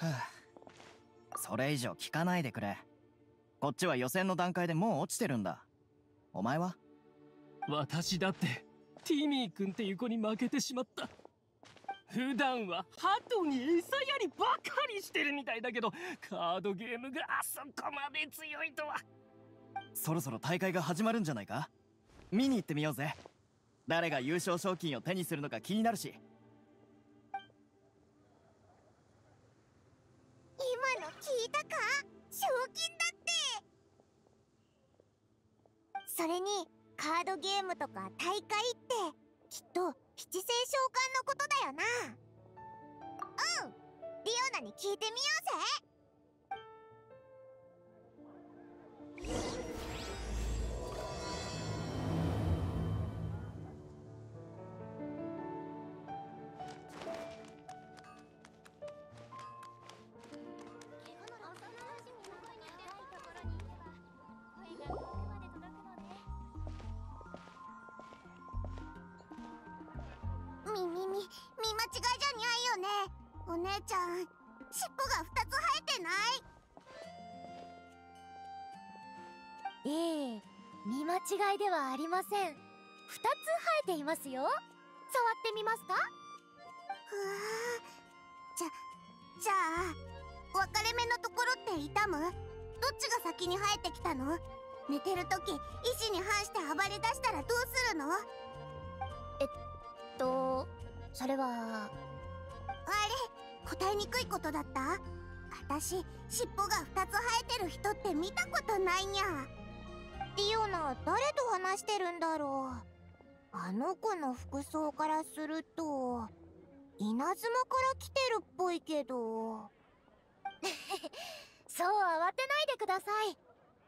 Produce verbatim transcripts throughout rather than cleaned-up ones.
はあ、それ以上聞かないでくれ。こっちは予選の段階でもう落ちてるんだ。お前は？私だってティミー君っていう子に負けてしまった。普段はハトに餌やりばかりしてるみたいだけど、カードゲームがあそこまで強いとは。そろそろ大会が始まるんじゃないか。見に行ってみようぜ。誰が優勝賞金を手にするのか気になるし。今の聞いたか？賞金だって。それにカードゲームとか大会ってきっと七星召喚のことだよな。うん、リオナに聞いてみようぜ。ちゃん、尻尾がふたつ生えてない？ええ、見間違いではありません。ふたつ生えていますよ。触ってみますか？うわー、じゃ、じゃあ分かれ目のところって痛む？どっちが先に生えてきたの？寝てるとき意志に反して暴れ出したらどうするの？えっと、それはあれ、答えにくいことだった。私、尻尾がふたつ生えてる人って見たことないにゃ。リオナ、誰と話してるんだろう。あの子の服装からすると稲妻から来てるっぽいけどそう、慌てないでください。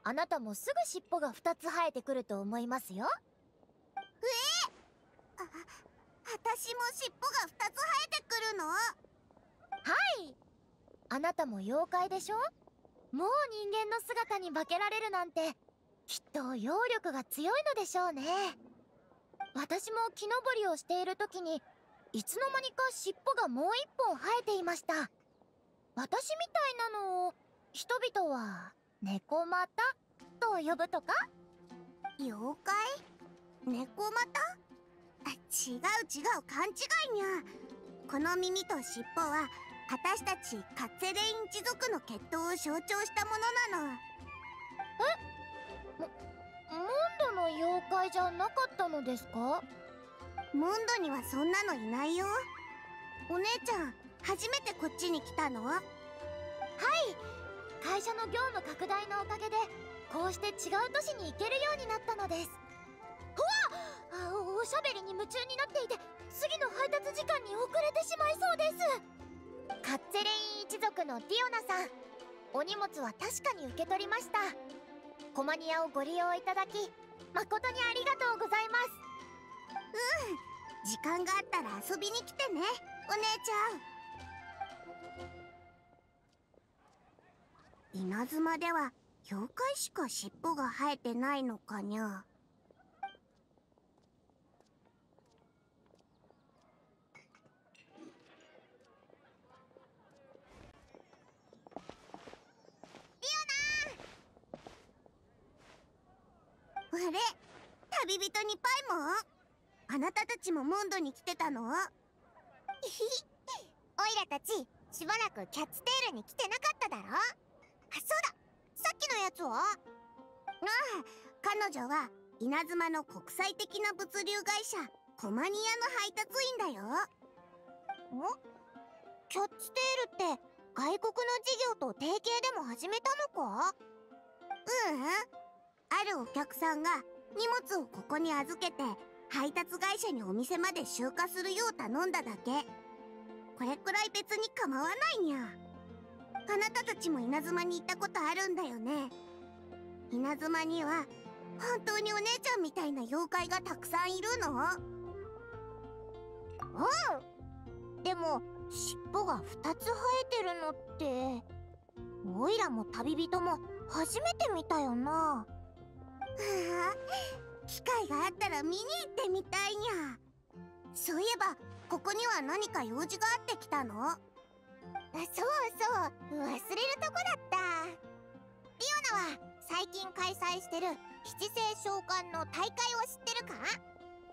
あなたもすぐ尻尾がふたつ生えてくると思いますよ。えっ、あ、私も尻尾がふたつ生えてくるの？はい、あなたも妖怪でしょ。もう人間の姿に化けられるなんて、きっと妖力が強いのでしょうね。私も木登りをしている時にいつの間にか尻尾がもう一本生えていました。私みたいなのを人々は猫股と呼ぶとか。妖怪？猫股？あ、違う違う、勘違いにゃ。この耳と尻尾は私たちカッツェレイン一族の血統を象徴したものなの。え、モンドの妖怪じゃなかったのですか？モンドにはそんなのいないよ。お姉ちゃん、初めてこっちに来たの？はい、会社の業務拡大のおかげでこうして違う都市に行けるようになったのです。ほわっ、おしゃべりに夢中になっていて次の配達時間に遅れてしまいそうです。カッツェレイン一族のディオナさん、お荷物は確かに受け取りました。コマニアをご利用いただき誠にありがとうございます。うん、時間があったら遊びに来てね、お姉ちゃん。稲妻では妖怪しか尻尾が生えてないのかにゃ。あれ、旅人にパイモン、あなたたちもモンドに来てたの？いひオイラたちしばらくキャッツテールに来てなかっただろ。あ、そうだ、さっきのやつは？ああ、彼女は稲妻の国際的な物流会社コマニアの配達員だよ。お、キャッツテールって外国の事業と提携でも始めたのか？ううん、あるお客さんが荷物をここに預けて配達会社にお店まで集荷するよう頼んだだけ。これくらい別に構わないにゃ。あなたたちも稲妻に行ったことあるんだよね。稲妻には本当にお姉ちゃんみたいな妖怪がたくさんいるの？うん、でも尻尾がふたつ生えてるのってオイラも旅人も初めて見たよな。はあ、機会があったら見に行ってみたいにゃ。そういえばここには何か用事があってきたの？そうそう、忘れるとこだった。りおなは最近開催してる七星召喚の大会を知ってるか？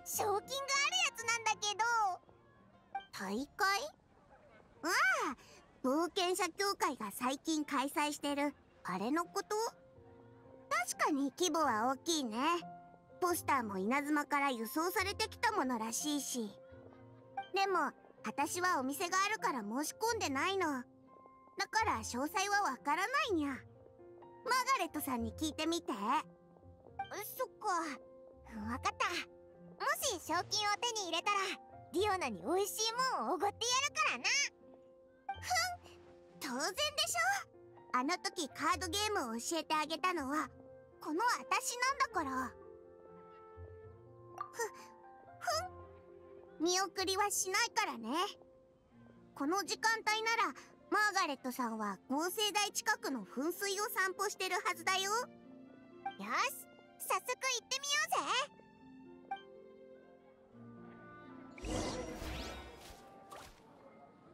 賞金があるやつなんだけど。大会？ああ、冒険者協会が最近開催してるあれのこと？確かに規模は大きいね。ポスターも稲妻から輸送されてきたものらしいし。でも私はお店があるから申し込んでないの。だから詳細はわからないにゃ。マーガレットさんに聞いてみて。そっか、わかった。もし賞金を手に入れたらディオナに美味しいもんをおごってやるからな。ふん、当然でしょ。あの時カードゲームを教えてあげたのはこの私なんだから。ふ、ふん、見送りはしないからね。この時間帯ならマーガレットさんは合成台近くの噴水を散歩してるはずだよ。よし、早速行ってみようぜ。な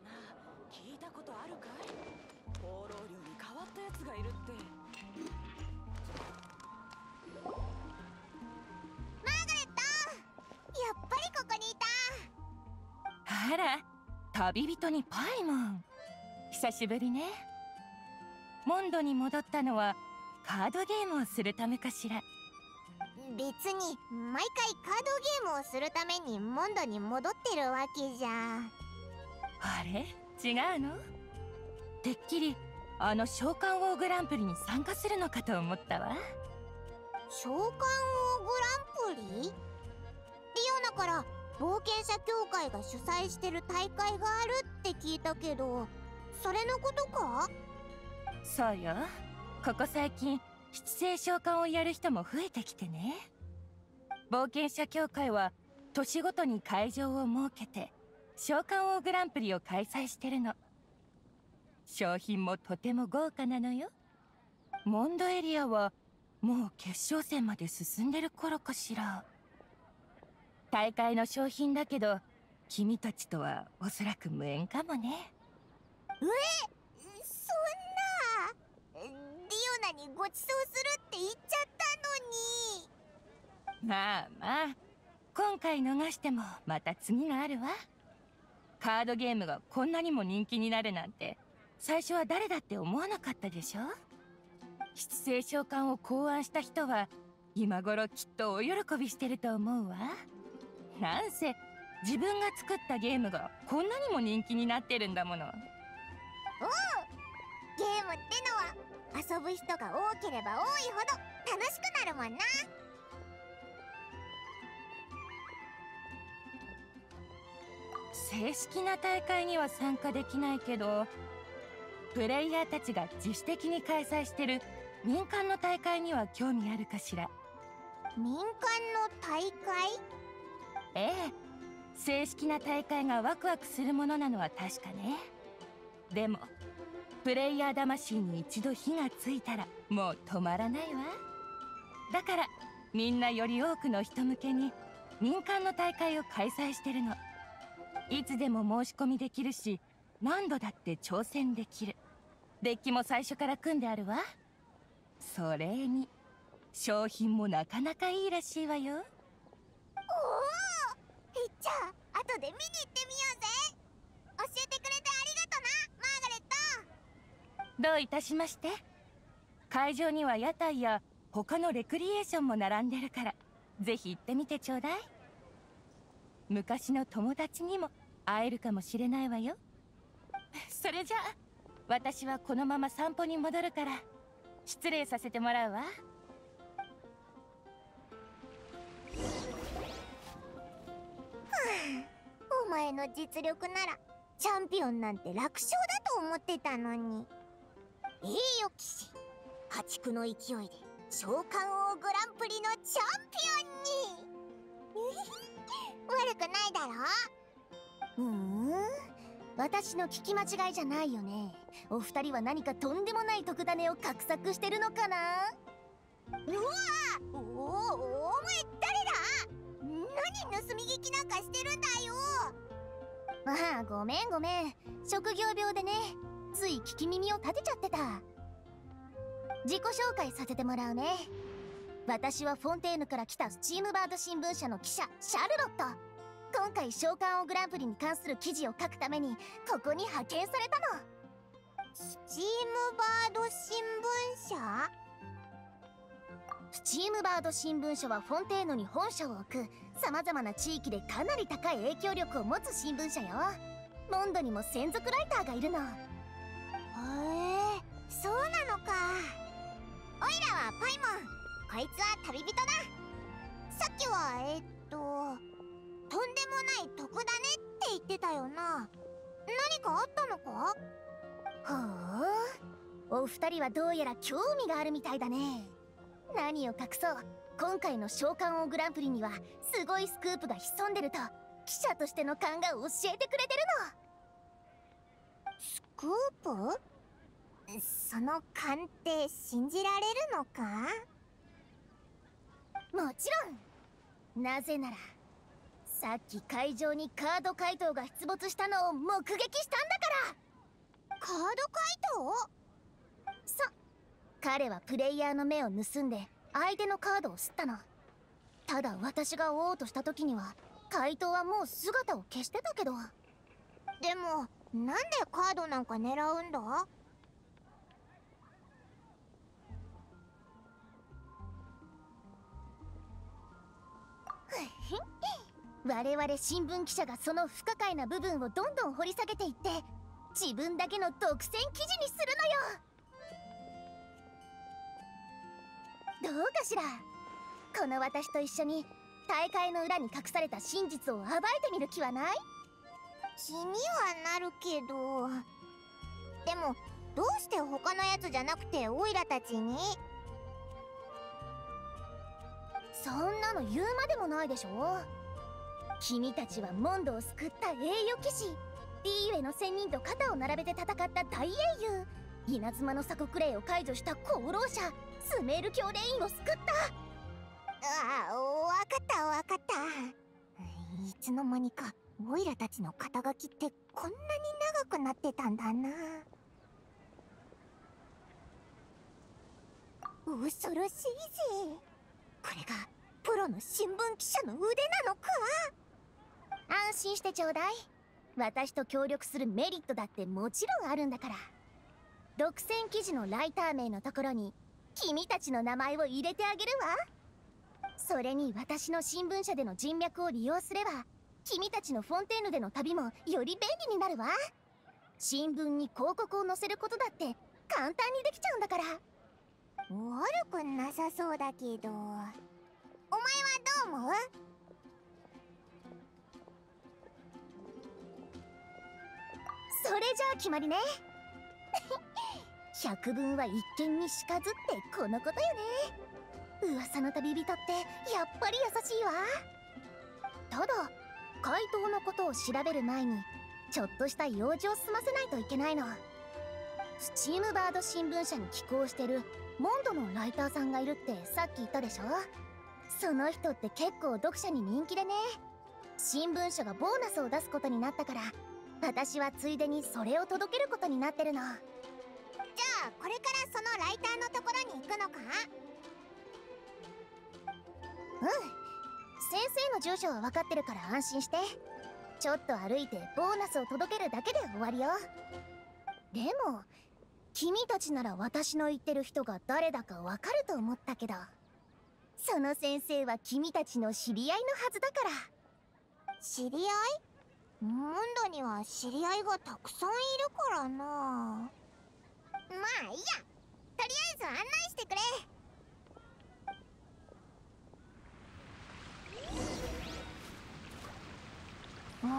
あ、聞いたことあるかい？放浪竜に変わったやつがいるって。マーガレット、やっぱりここにいた。あら、旅人にパイモン、久しぶりね。モンドに戻ったのはカードゲームをするためかしら？別に毎回カードゲームをするためにモンドに戻ってるわけじゃ。あれ、違うの？てっきりあの召喚王グランプリに参加するのかと思ったわ。召喚王グランプリ？リオナから冒険者協会が主催してる大会があるって聞いたけど、それのことか？そうよ、ここ最近七星召喚をやる人も増えてきてね。冒険者協会は年ごとに会場を設けて召喚王グランプリを開催してるの。賞品もとても豪華なのよ。モンドエリアはもう決勝戦まで進んでる頃かしら。大会の賞品だけど、君たちとはおそらく無縁かもね。え、そんな。ディオナにごちそうするって言っちゃったのに。まあまあ、今回逃してもまた次があるわ。カードゲームがこんなにも人気になるなんて、最初は誰だって思わなかったでしょ。七星召喚を考案した人は今頃きっとお喜びしてると思うわ。なんせ自分が作ったゲームがこんなにも人気になってるんだもの。おう、ゲームってのは遊ぶ人が多ければ多いほど楽しくなるもんな。正式な大会には参加できないけど、プレイヤーたちが自主的に開催してる民間の大会には興味あるかしら？民間の大会？ええ、正式な大会がワクワクするものなのは確かね。でもプレイヤー魂に一度火がついたらもう止まらないわ。だからみんなより多くの人向けに民間の大会を開催してるの。いつでも申し込みできるし、何度だって挑戦できる。デッキも最初から組んであるわ。それに商品もなかなかいいらしいわよ。おお、じゃあ後で見に行ってみようぜ。教えてくれてありがとな、マーガレット。どういたしまして。会場には屋台や他のレクリエーションも並んでるから、ぜひ行ってみてちょうだい。昔の友達にも会えるかもしれないわよ。それじゃあ私はこのまま散歩に戻るから、失礼させてもらうわ。お前の実力ならチャンピオンなんて楽勝だと思ってたのに。いいよ騎士、破竹の勢いで召喚王グランプリのチャンピオンに悪くないだろう。うん、私の聞き間違いじゃないよね。お二人は何かとんでもない特ダネを画策してるのかな。うわ、おお前誰だ？何盗み聞きなんかしてるんだよ。ああ、ごめんごめん、職業病でね。つい聞き耳を立てちゃってた。自己紹介させてもらうね。私はフォンテーヌから来たスチームバード新聞社の記者シャルロット。今回召喚王グランプリに関する記事を書くためにここに派遣されたの。スチームバード新聞社？スチームバード新聞社はフォンテーヌに本社を置く、さまざまな地域でかなり高い影響力を持つ新聞社よ。モンドにも専属ライターがいるの。へえ、そうなのか。オイラはパイモン、こいつは旅人だ。さっきはえっととんでもない徳だねって言ってたよな。何かあったのか？ほう、お二人はどうやら興味があるみたいだね。何を隠そう、今回の召喚王グランプリにはすごいスクープが潜んでると記者としての勘が教えてくれてるの。スクープ？その勘って信じられるのか？もちろん。なぜならさっき会場にカード怪盗が出没したのを目撃したんだから。カード怪盗？そう、彼はプレイヤーの目を盗んで相手のカードを吸ったの。ただ私が追おうとした時には怪盗はもう姿を消してたけど。でもなんでカードなんか狙うんだ？ふっ我々新聞記者がその不可解な部分をどんどん掘り下げていって自分だけの独占記事にするのよ。どうかしら。この私と一緒に大会の裏に隠された真実を暴いてみる気はない？気にはなるけど、でもどうして他のやつじゃなくてオイラたちに？そんなの言うまでもないでしょ。君たちはモンドを救った栄誉騎士リーウェの仙人と肩を並べて戦った大英雄、稲妻の鎖国令を解除した功労者スメール教練員を救った。ああ、わかったわかった。いつの間にかオイラたちの肩書きってこんなに長くなってたんだな。恐ろしいぜ。これがプロの新聞記者の腕なのか。安心してちょうだい。私と協力するメリットだってもちろんあるんだから。独占記事のライター名のところに君たちの名前を入れてあげるわ。それに私の新聞社での人脈を利用すれば君たちのフォンテーヌでの旅もより便利になるわ。新聞に広告を載せることだって簡単にできちゃうんだから。悪くなさそうだけど、お前はどう思う？それじゃあ決まりね。百聞は一見にしかずってこのことよね。噂の旅人ってやっぱり優しいわ。ただ怪盗のことを調べる前にちょっとした用事を済ませないといけないの。スチームバード新聞社に寄稿してるモンドのライターさんがいるってさっき言ったでしょ。その人って結構読者に人気でね、新聞社がボーナスを出すことになったから私はついでにそれを届けることになってるの。じゃあこれからそのライターのところに行くのか？うん、先生の住所は分かってるから安心して。ちょっと歩いてボーナスを届けるだけで終わりよ。でも君たちなら私の言ってる人が誰だか分かると思ったけど、その先生は君たちの知り合いのはずだから。知り合い？モンドには知り合いがたくさんいるからな。まあいいや、とりあえず案内してくれ。うん、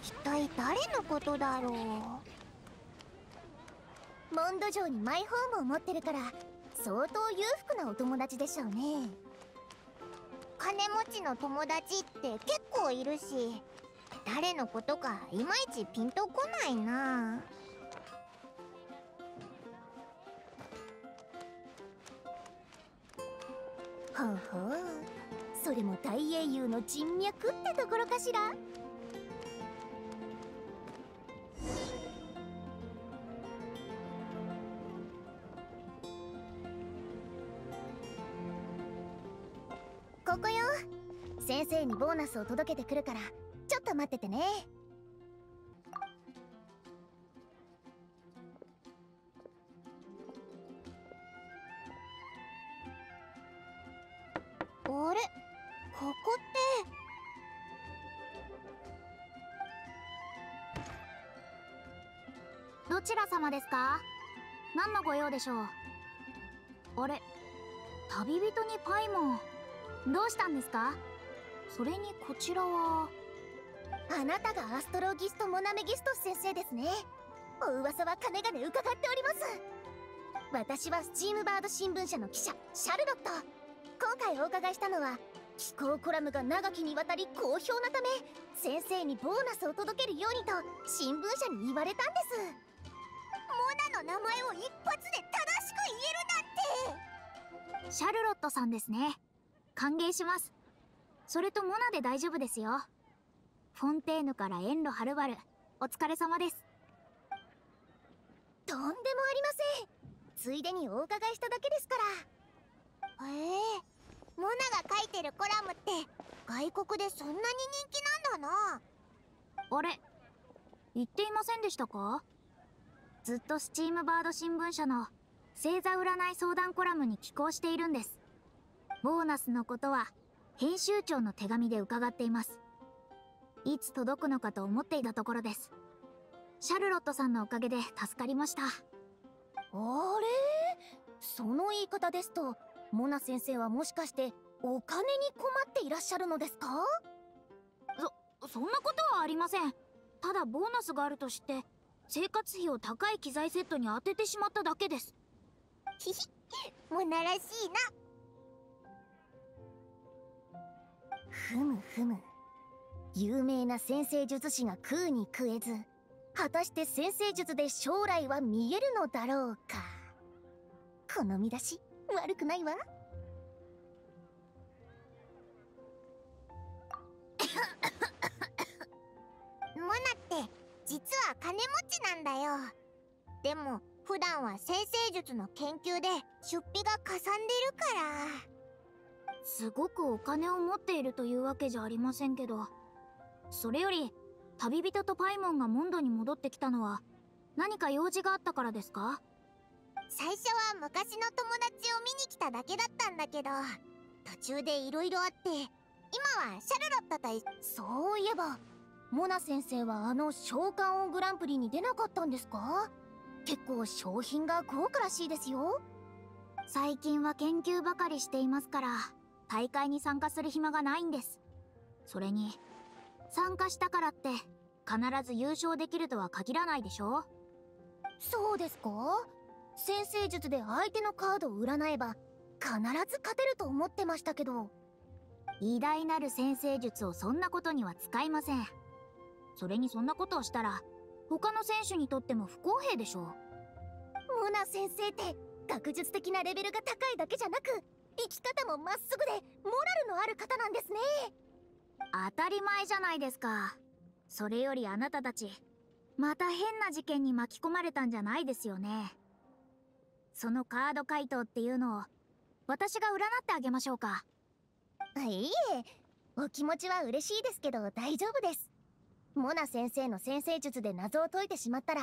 一体誰のことだろう。モンド城にマイホームを持ってるから相当裕福なお友達でしょうね。金持ちの友達って結構いるし、誰のことかいまいちピンとこないな。ほうほう、それも大英雄の人脈ってところかしら。おこよ。先生にボーナスを届けてくるからちょっと待っててね。あれ、ここってどちら様ですか？何のご用でしょう？あれ、旅人にパイモン、どうしたんですか？それにこちらはあなたがアストロギスト・モナメギストス先生ですね。お噂はかねがね伺っております。私はスチームバード新聞社の記者シャルロット。今回お伺いしたのは気候コラムが長きにわたり好評なため、先生にボーナスを届けるようにと新聞社に言われたんです。モナの名前を一発で正しく言えるなんて。シャルロットさんですね。歓迎します。それとモナで大丈夫ですよ。フォンテーヌから遠路はるばるお疲れ様です。とんでもありません。ついでにお伺いしただけですから。へえ、モナが書いてるコラムって外国でそんなに人気なんだな。あれ、言っていませんでしたか？ずっとスチームバード新聞社の星座占い相談コラムに寄稿しているんです。ボーナスのことは編集長の手紙で伺っています。いつ届くのかと思っていたところです。シャルロットさんのおかげで助かりました。あれ、その言い方ですとモナ先生はもしかしてお金に困っていらっしゃるのですか？そ、そんなことはありません。ただボーナスがあると知って生活費を高い機材セットに当ててしまっただけです。ひひ、モナらしいな。ふむふむ、有名な占星術師が食うに食えず、果たして占星術で将来は見えるのだろうか。この見出し悪くないわ。モナって実は金持ちなんだよ。でも普段は占星術の研究で出費がかさんでるから。すごくお金を持っているというわけじゃありませんけど、それより旅人とパイモンがモンドに戻ってきたのは何か用事があったからですか？最初は昔の友達を見に来ただけだったんだけど、途中でいろいろあって今はシャルロット対。そういえばモナ先生はあの召喚王グランプリに出なかったんですか？結構賞品が豪華らしいですよ。最近は研究ばかりしていますから大会に参加する暇がないんです。それに参加したからって必ず優勝できるとは限らないでしょ。そうですか？占星術で相手のカードを占えば必ず勝てると思ってましたけど。偉大なる占星術をそんなことには使いません。それにそんなことをしたら他の選手にとっても不公平でしょう。モナ先生って学術的なレベルが高いだけじゃなく生き方もまっすぐでモラルのある方なんですね。当たり前じゃないですか。それよりあなたたちまた変な事件に巻き込まれたんじゃないですよね。そのカード回答っていうのを私が占ってあげましょうか。いいえ、お気持ちは嬉しいですけど大丈夫です。モナ先生の占星術で謎を解いてしまったら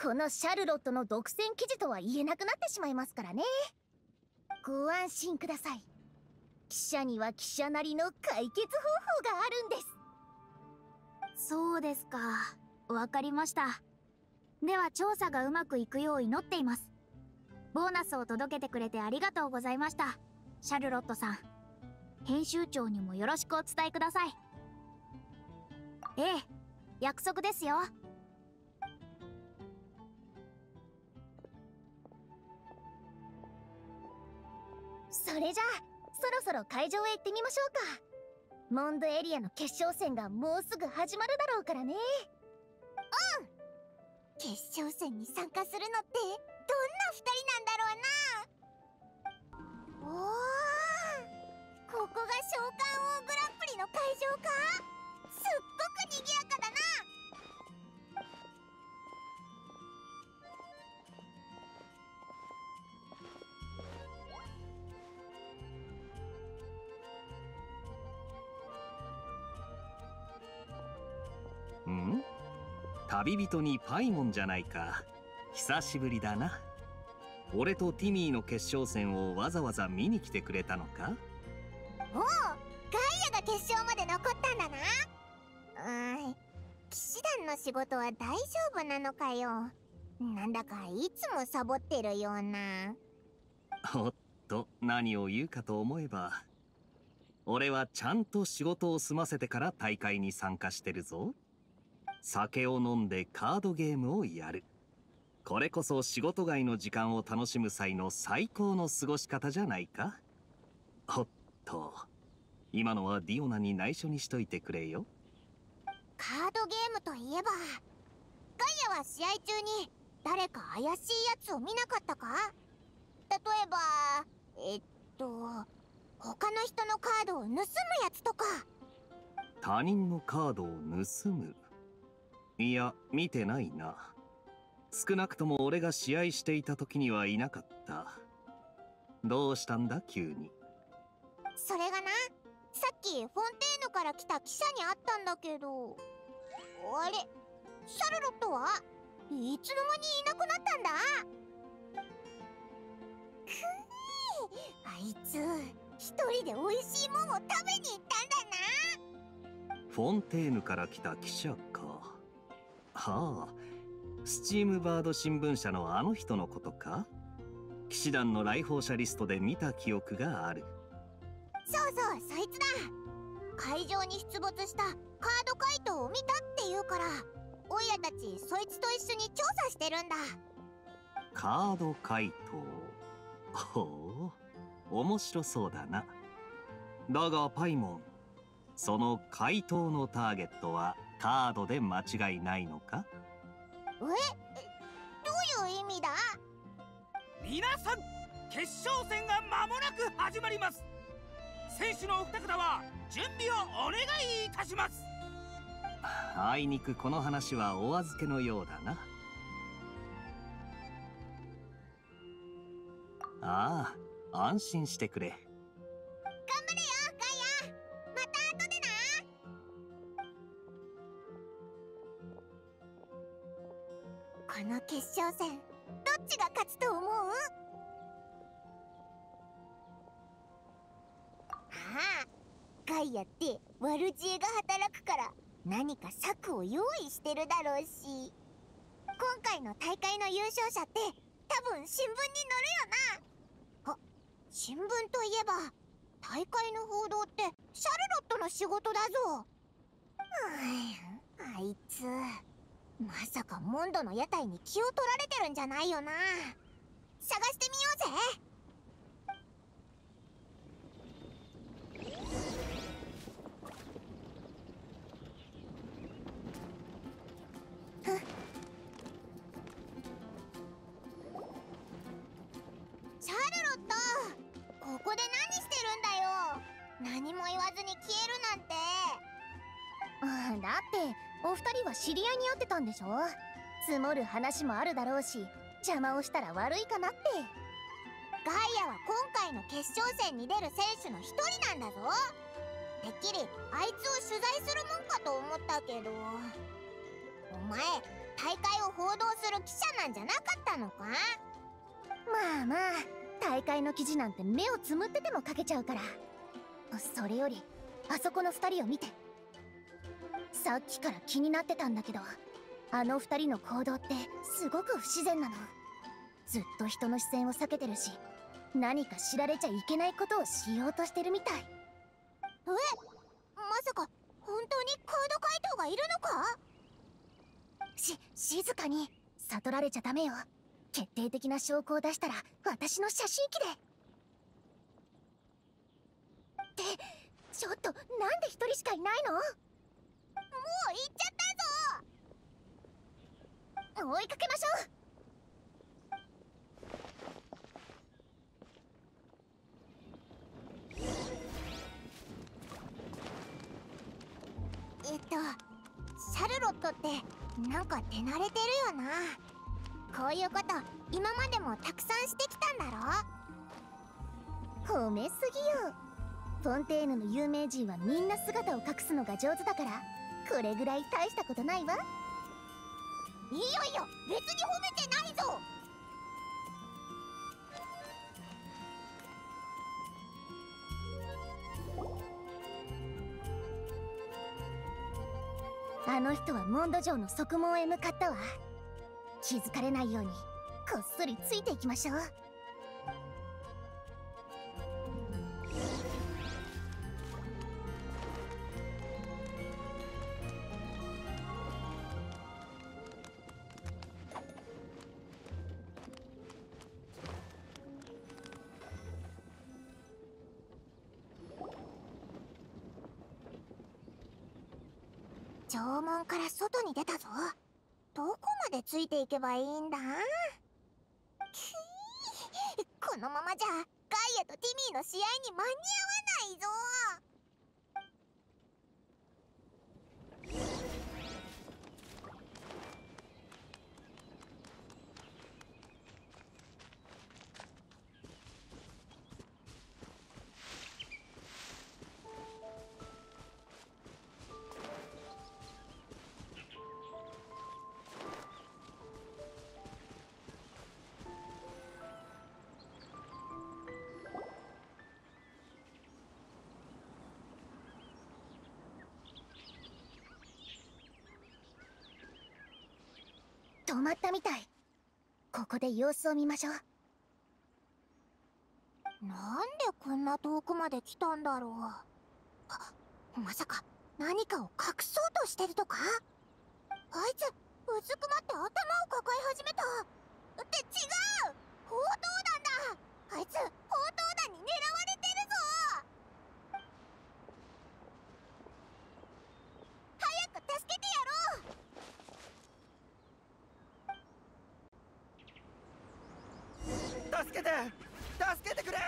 このシャルロットの独占記事とは言えなくなってしまいますからね。ご安心ください。記者には記者なりの解決方法があるんです。そうですか、わかりました。では調査がうまくいくよう祈っています。ボーナスを届けてくれてありがとうございました、シャルロットさん。編集長にもよろしくお伝えください。ええ、約束ですよ。それじゃあそろそろ会場へ行ってみましょうか。モンドエリアの決勝戦がもうすぐ始まるだろうからね。うん、決勝戦に参加するのってどんなふたりなんだろうな。おお、ここが召喚王グランプリの会場か。すっごくにぎやかだな。うん、旅人にパイモンじゃないか。久しぶりだな。俺とティミーの決勝戦をわざわざ見に来てくれたのか。おお、ガイアが決勝まで残ったんだな。うーん、騎士団の仕事は大丈夫なのかよ。なんだかいつもサボってるような。おっと、何を言うかと思えば、俺はちゃんと仕事を済ませてから大会に参加してるぞ。酒を飲んでカードゲームをやる。これこそ仕事外の時間を楽しむ際の最高の過ごし方じゃないか。おっと、今のはディオナに内緒にしといてくれよ。カードゲームといえば、ガイアは試合中に誰か怪しいやつを見なかったか？例えば、えっと、他の人のカードを盗むやつとか。他人のカードを盗む？いや、見てないな。少なくとも俺が試合していた時にはいなかった。どうしたんだ急に。それがな、さっきフォンテーヌから来た記者に会ったんだけど、あれ、シャルロットはいつの間にいなくなったんだ。くぅ、あいつ一人で美味しいもんを食べに行ったんだな。フォンテーヌから来た記者か。はあ、スチームバード新聞社のあの人のことか。騎士団の来訪者リストで見た記憶がある。そうそう、そいつだ。会場に出没したカード怪盗を見たって言うから、オイラたちそいつと一緒に調査してるんだ。カード怪盗、ほう、面白そうだな。だがパイモン、その怪盗のターゲットはカードで間違いないのか。え、どういう意味だ。皆さん、決勝戦が間もなく始まります。選手のお二方は準備をお願いいたします。あいにくこの話はお預けのようだな。ああ、安心してくれ。頑張れよガイア、また後でな。この決勝戦、どっちが勝つと思う？ああ、ガイアって悪知恵が働くから何か策を用意してるだろうし、今回の大会の優勝者って多分新聞に載るよな。あ、新聞といえば、大会の報道ってシャルロットの仕事だぞ。うん、あいつまさかモンドの屋台に気を取られてるんじゃないよな。探してみようぜ。シャルロット、ここで何してるんだよ。何も言わずに消えるなんて、うん、だってお二人は知り合いに会ってたんでしょ。積もる話もあるだろうし、邪魔をしたら悪いかなって。ガイアは今回の決勝戦に出る選手の一人なんだぞ。てっきりあいつを取材するもんかと思ったけど、お前大会を報道する記者なんじゃなかったのか。まあまあ、大会の記事なんて目をつむってても書けちゃうから。それよりあそこの二人を見て。さっきから気になってたんだけど、あの二人の行動ってすごく不自然なの。ずっと人の視線を避けてるし、何か知られちゃいけないことをしようとしてるみたい。え、まさか本当にカード怪盗がいるのか。し、静かに。悟られちゃダメよ。決定的な証拠を出したら私の写真機で。ってちょっと、なんで一人しかいないの。もう行っちゃったぞ。追いかけましょう。えっと、シャルロットってなんか手慣れてるよな。こういうこと今までもたくさんしてきたんだろ。褒めすぎよ。フォンテーヌの有名人はみんな姿を隠すのが上手だから、これぐらい大したことないわ。いやいや、別に褒めてないぞ。あの人はモンド城の側門へ向かったわ。気づかれないようにこっそりついていきましょう。城門から外に出たぞ。どこまでついていけばいいんだ。このままじゃガイアとティミーの試合に間に合わないぞ。止まったみたい。ここで様子を見ましょう。なんでこんな遠くまで来たんだろう。あ、まさか何かを隠そうとしてるとか。あいつうずくまって頭を抱え始めた。って違う、砲塔弾だ。あいつ砲塔弾に狙われてるぞ。早く助けてやろう。助けて、助けてくれ。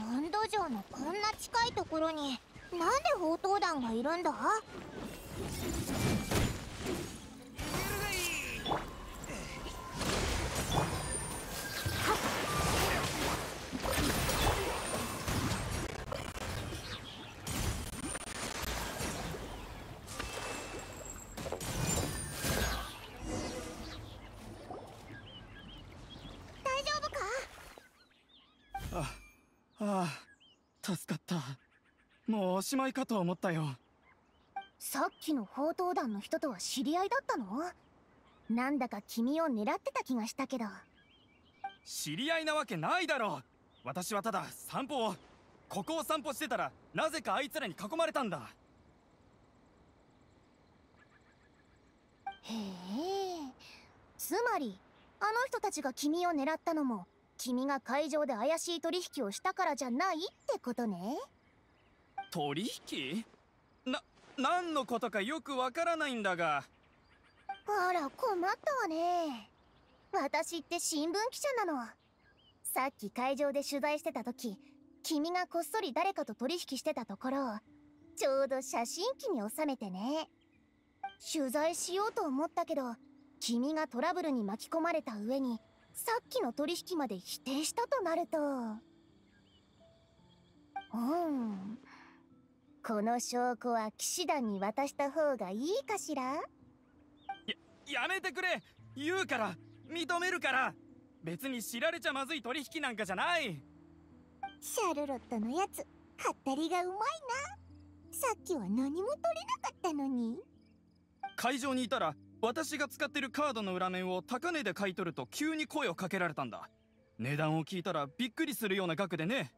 モンド城のこんな近いところになんで砲塔団がいるんだ。助かった。もうおしまいかと思ったよ。さっきの砲塔団の人とは知り合いだったの？なんだか君を狙ってた気がしたけど。知り合いなわけないだろう。私はただ散歩を、ここを散歩してたらなぜかあいつらに囲まれたんだ。へえ、つまりあの人たちが君を狙ったのも君が会場で怪しい取引をしたからじゃないってことね。取引？な、何のことかよくわからないんだが。あら、困ったわね。私って新聞記者なの。さっき会場で取材してた時、君がこっそり誰かと取引してたところをちょうど写真機に収めてね。取材しようと思ったけど、君がトラブルに巻き込まれた上にさっきの取引まで否定したとなると、うん、この証拠は騎士団に渡した方がいいかしら。や、やめてくれ。言うから、認めるから。別に知られちゃまずい取引なんかじゃない。シャルロットのやつ、ハったりがうまいな。さっきは何も取れなかったのに。会場にいたら、私が使ってるカードの裏面を高値で買い取ると急に声をかけられたんだ。値段を聞いたらびっくりするような額でね。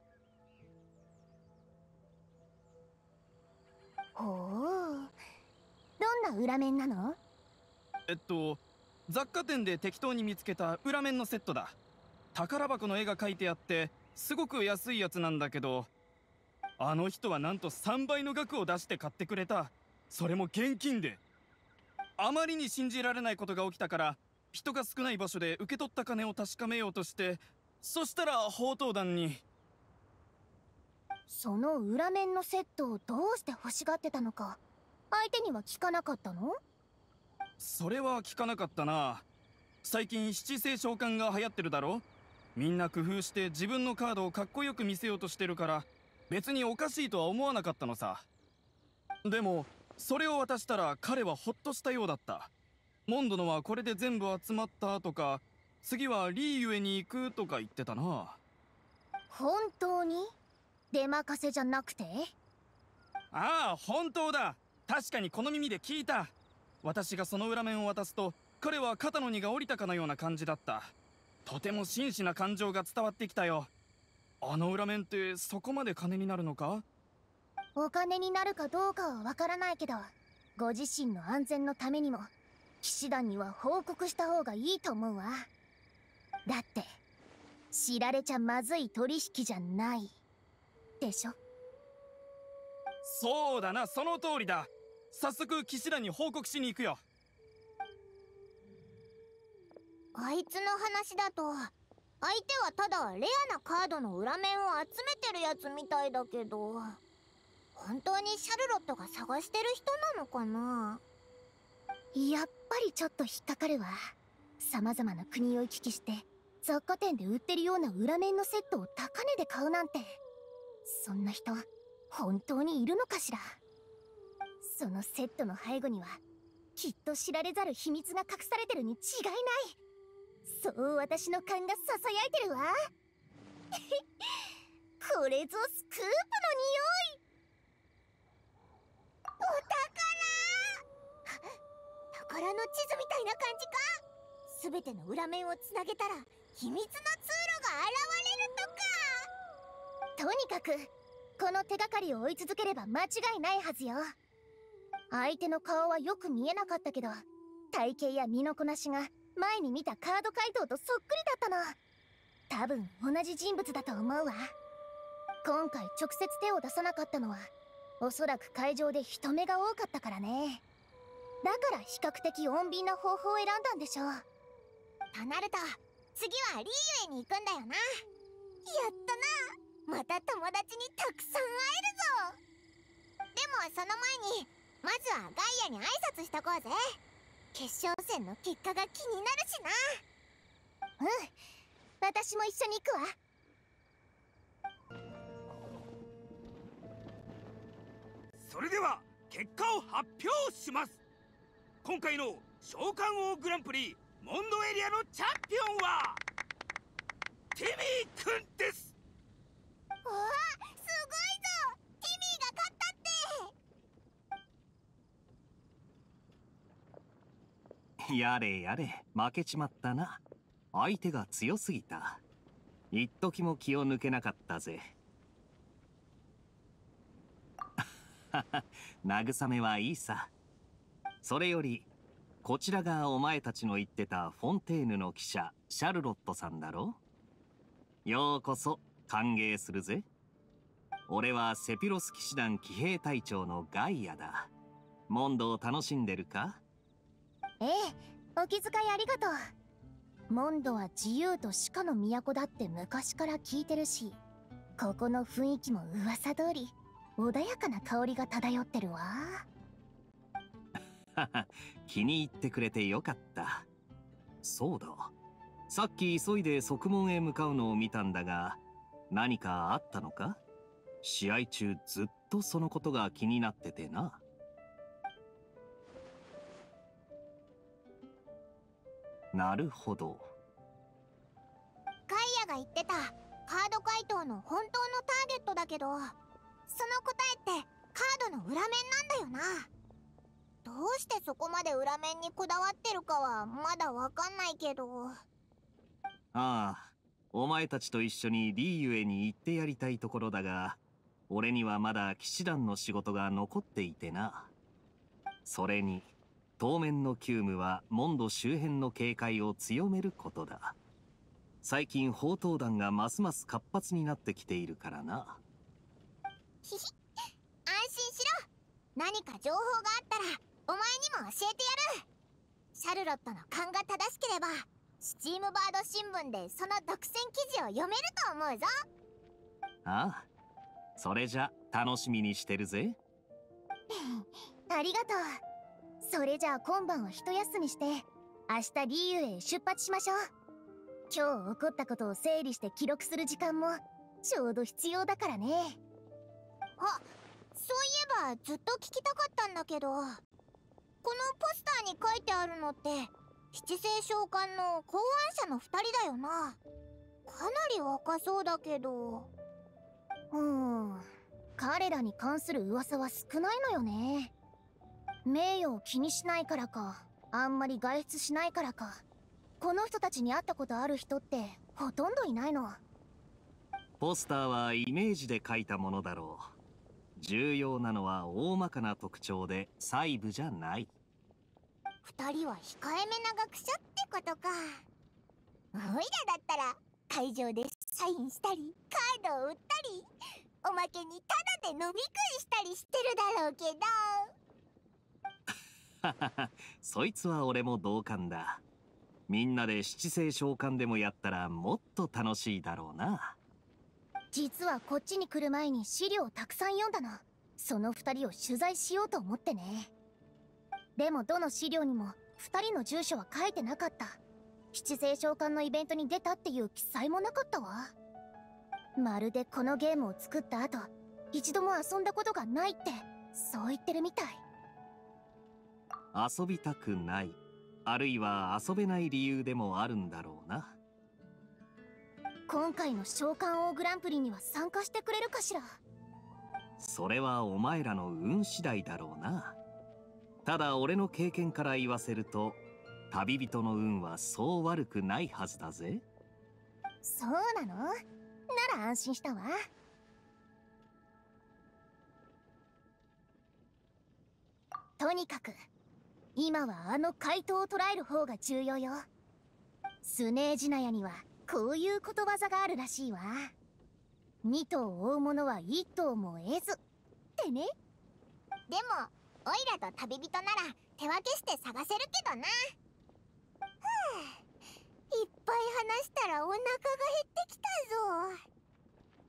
ほう、どんな裏面なの？えっと雑貨店で適当に見つけた裏面のセットだ。宝箱の絵が描いてあってすごく安いやつなんだけど、あの人はなんとさんばいの額を出して買ってくれた。それも現金で。あまりに信じられないことが起きたから、人が少ない場所で受け取った金を確かめようとして、そしたら砲塔団に。その裏面のセットをどうして欲しがってたのか、相手には聞かなかったの？それは聞かなかったな。最近七星召喚が流行ってるだろ。みんな工夫して自分のカードをかっこよく見せようとしてるから、別におかしいとは思わなかったのさ。でもそれを渡したら彼はほっとしたようだった。モンドノはこれで全部集まったとか、次はリーユエに行くとか言ってたな。本当に？出任せじゃなくて？ああ、本当だ。確かにこの耳で聞いた。私がその裏面を渡すと、彼は肩の荷が下りたかのような感じだった。とても真摯な感情が伝わってきたよ。あの裏面ってそこまで金になるのか？お金になるかどうかはわからないけど、ご自身の安全のためにも騎士団には報告した方がいいと思うわ。だって知られちゃまずい取引じゃないでしょ。そうだな、その通りだ。早速騎士団に報告しに行くよ。あいつの話だと相手はただレアなカードの裏面を集めてるやつみたいだけど、本当にシャルロットが探してる人なのかな。やっぱりちょっと引っかかるわ。様々な国を行き来して雑貨店で売ってるような裏面のセットを高値で買うなんて、そんな人本当にいるのかしら。そのセットの背後にはきっと知られざる秘密が隠されてるに違いない。そう私の勘がささやいてるわ。これぞスクープの匂い。お宝宝の地図みたいな感じか。すべての裏面をつなげたら秘密の通路が現れるとか。とにかくこの手がかりを追い続ければ間違いないはずよ。相手の顔はよく見えなかったけど、体型や身のこなしが前に見たカード怪盗とそっくりだったの。多分同じ人物だと思うわ。今回直接手を出さなかったのはおそらく会場で人目が多かったからね。だから比較的穏便な方法を選んだんでしょう。となると次はリーユエに行くんだよな。やったな、また友達にたくさん会えるぞ。でもその前にまずはガイアに挨拶しとこうぜ。決勝戦の結果が気になるしな。うん、私も一緒に行くわ。それでは結果を発表します。今回の召喚王グランプリモンドエリアのチャンピオンはティミーくんです。おわ、すごいぞ、ティミーが勝ったって。やれやれ、負けちまったな。相手が強すぎた。一時も気を抜けなかったぜ。慰めはいいさ。それよりこちらがお前たちの言ってたフォンテーヌの記者シャルロットさんだろ。ようこそ歓迎するぜ。俺はセピロス騎士団騎兵隊長のガイアだ。モンドを楽しんでるか？ええ、お気遣いありがとう。モンドは自由と鹿の都だって昔から聞いてるし、ここの雰囲気も噂通り穏やかな香りが漂ってるわ。気に入ってくれてよかった。そうだ。さっき急いで側門へ向かうのを見たんだが、何かあったのか？試合中ずっとそのことが気になっててな。なるほど。ガイアが言ってたカード怪盗の本当のターゲットだけど、その答えってカードの裏面なんだよな。どうしてそこまで裏面にこだわってるかはまだわかんないけど。ああ、お前たちと一緒にリーユエに行ってやりたいところだが、俺にはまだ騎士団の仕事が残っていてな。それに当面の急務はモンド周辺の警戒を強めることだ。最近砲塔団がますます活発になってきているからな。安心しろ。何か情報があったらお前にも教えてやる。シャルロットの勘が正しければスチームバード新聞でその独占記事を読めると思うぞ。ああ、それじゃ楽しみにしてるぜ。ありがとう。それじゃあ今晩は一休みして、明日リーユエへ出発しましょう。今日起こったことを整理して記録する時間もちょうど必要だからね。あ、そういえばはずっと聞きたかったんだけど、このポスターに書いてあるのって七星召喚の考案者のふたりだよな。かなり若そうだけど。うん、彼らに関する噂は少ないのよね。名誉を気にしないからか、あんまり外出しないからか、この人たちに会ったことある人ってほとんどいないの。ポスターはイメージで描いたものだろう。重要なのは大まかな特徴で細部じゃない。ふたりは控えめな学者ってことか。おいらだったら会場でサインしたりカードを売ったり、おまけにタダで飲み食いしたりしてるだろうけど。そいつは俺も同感だ。みんなで七星召喚でもやったらもっと楽しいだろうな。実はこっちに来る前に資料をたくさん読んだの。そのふたりを取材しようと思ってね。でもどの資料にもふたりの住所は書いてなかった。七星召喚のイベントに出たっていう記載もなかったわ。まるでこのゲームを作った後一度も遊んだことがないってそう言ってるみたい。遊びたくない、あるいは遊べない理由でもあるんだろうな。今回の召喚王グランプリには参加してくれるかしら。それはお前らの運次第だろうな。ただ俺の経験から言わせると、旅人の運はそう悪くないはずだぜ。そうなの？なら安心したわ。とにかく今はあの怪盗を捕らえる方が重要よ。スネージナヤにはこういうことわざがあるらしいわ。二頭を追う者は一頭も得ずってね。でもオイラと旅人なら手分けして探せるけどな。はあ、いっぱい話したらお腹が減ってきたぞ。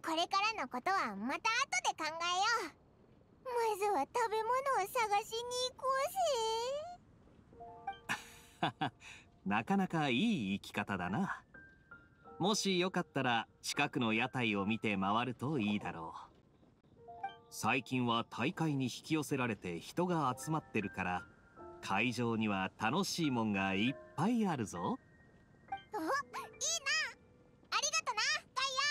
これからのことはまた後で考えよう。まずは食べ物を探しに行こうぜ。なかなかいい生き方だな。もしよかったら近くの屋台を見て回るといいだろう。最近は大会に引き寄せられて人が集まってるから、会場には楽しいもんがいっぱいあるぞ。お、いいな。ありがとな、ガイア。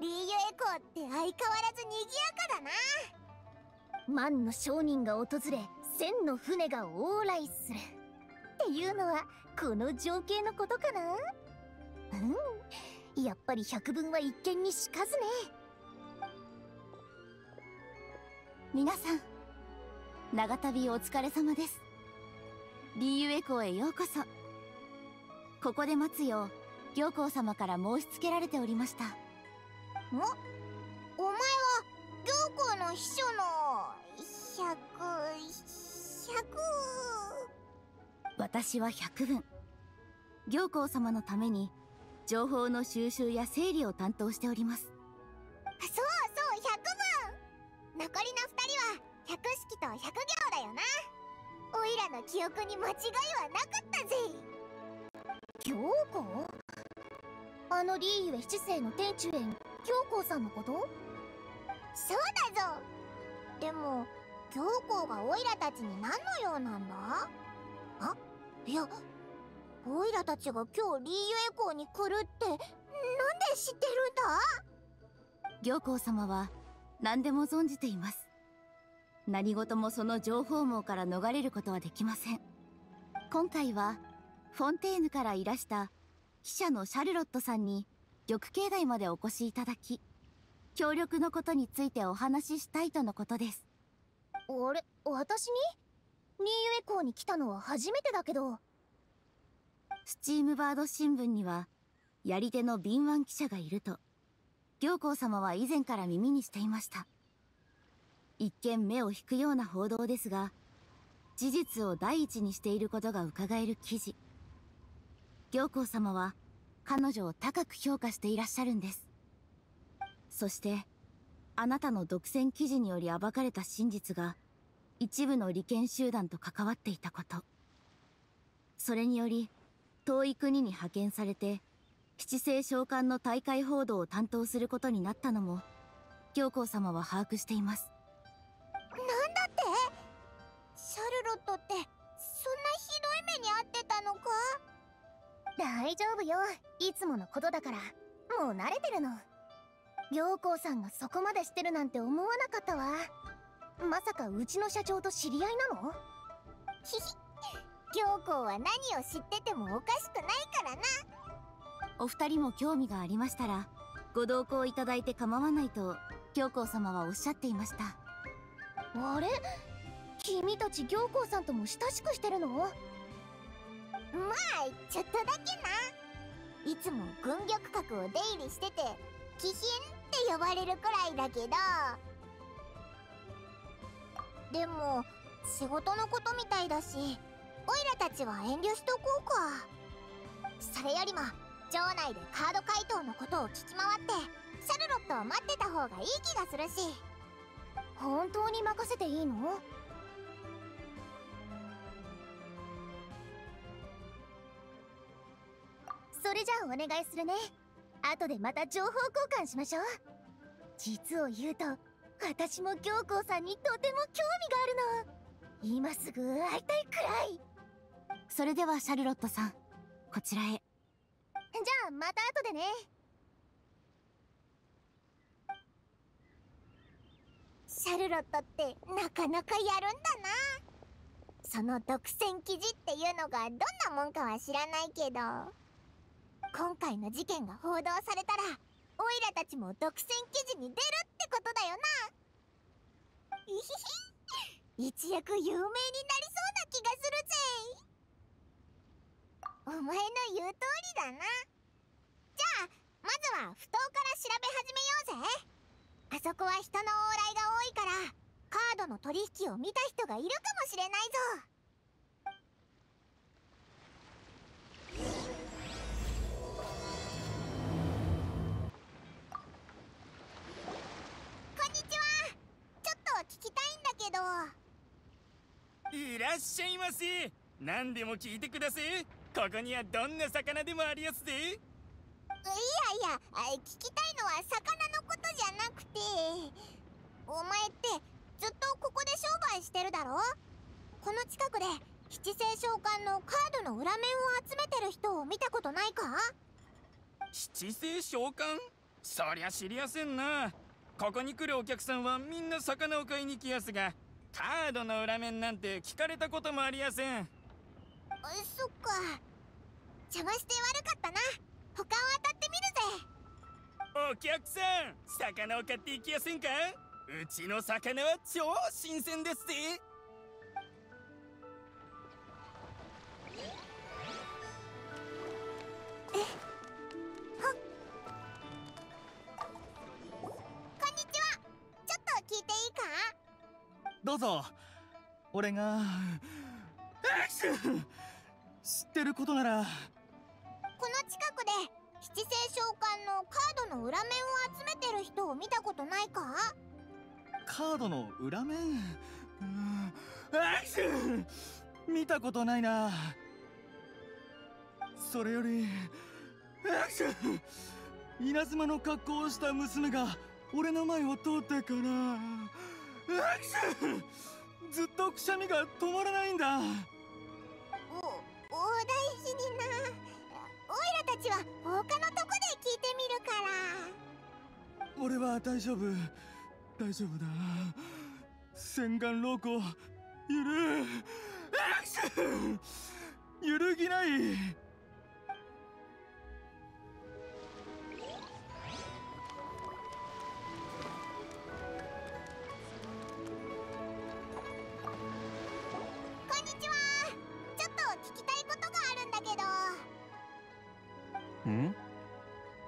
リーユエコーって相変わらず賑やかだな。万の商人が訪れ千の船が往来するっていうのはこの情景のことかな。うん、やっぱり百聞は一見にしかずね。皆さん長旅お疲れ様です。リーユエコーへようこそ。ここで待つよう行幸様から申し付けられておりました。お、お前は行幸の秘書の百百私は百分行幸様のために情報の収集や整理を担当しております。そうそう百分、残りのふたりは百式と百行だよな。おいらの記憶に間違いはなかったぜ。行幸、あのリーユエ七星の天中園行幸さんのこと？そうだぞ。でも行幸がオイラたちに何の用なんだ？あ、いや、オイラたちが今日リーユエコーに来るってなんで知ってるんだ？行幸様は何でも存じています。何事もその情報網から逃れることはできません。今回はフォンテーヌからいらした記者のシャルロットさんに玉境内までお越しいただき、協力のことについてお話ししたいとのことです。あれ、私に？リーユエコーに来たのは初めてだけど。スチームバード新聞にはやり手の敏腕記者がいると行幸様は以前から耳にしていました。一見目を引くような報道ですが、事実を第一にしていることがうかがえる記事。行幸様は彼女を高く評価していらっしゃるんです。そしてあなたの独占記事により暴かれた真実が一部の利権集団と関わっていたこと、それにより遠い国に派遣されて七星召喚の大会報道を担当することになったのも教皇様は把握しています。なんだって、シャルロットってそんなひどい目に遭ってたのか。大丈夫よ、いつものことだから。もう慣れてるの。教皇さんがそこまでしてるなんて思わなかったわ。まさかうちの社長と知り合いなの？ひひ教皇は何を知っててもおかしくないからな。お二人も興味がありましたらご同行いただいて構わないと教皇様はおっしゃっていました。あれ、君たち教皇さんとも親しくしてるの？まあちょっとだけな。いつも軍玉閣を出入りしてて貴賓って呼ばれるくらいだけど、でも仕事のことみたいだしオイラたちは遠慮しとこうか。それよりも城内でカード怪盗のことを聞き回ってシャルロットを待ってた方がいい気がするし。本当に任せていいの？それじゃあお願いするね。後でまた情報交換しましょう。実を言うと私も教皇さんにとても興味があるの。今すぐ会いたいくらい。それではシャルロットさん、こちらへ。じゃあまた後でね。シャルロットってなかなかやるんだな。その独占記事っていうのがどんなもんかは知らないけど、今回の事件が報道されたらオイラたちも独占記事に出るってことだよな。イヒヒ、一躍有名になりそうな気がするぜ。お前の言う通りだな。じゃあまずは埠頭から調べ始めようぜ。あそこは人の往来が多いからカードの取引を見た人がいるかもしれないぞ。こんにちは。ちょっと聞きたいんだけど。いらっしゃいませ。何でも聞いてください。ここにはどんな魚でもありやすぜ。いやいや、聞きたいのは魚のことじゃなくて。お前ってずっとここで商売してるだろ。この近くで七星召喚のカードの裏面を集めてる人を見たことないか？七星召喚？そりゃ知りやせんな。ここに来るお客さんはみんな魚を買いに来やすが、カードの裏面なんて聞かれたこともありやせん。そっか、邪魔して悪かったな。他を当たってみるぜ。お客さん、魚を買っていきやせんか？うちの魚は超新鮮ですぜ。えっ、はっ、こんにちは。ちょっと聞いていいか？どうぞ。俺が知ってることなら。この近くで七星召喚のカードの裏面を集めてる人を見たことないか？カードの裏面、うーん、あいしゅ、見たことないな。それより、あいしゅ、稲妻の格好をした娘が俺の前を通ってから、あいしゅ、ずっとくしゃみが止まらないんだ。お大事にな。オイラたちは他のとこで聞いてみるから。俺は大丈夫、大丈夫だ。洗顔老後ゆる揺るぎない。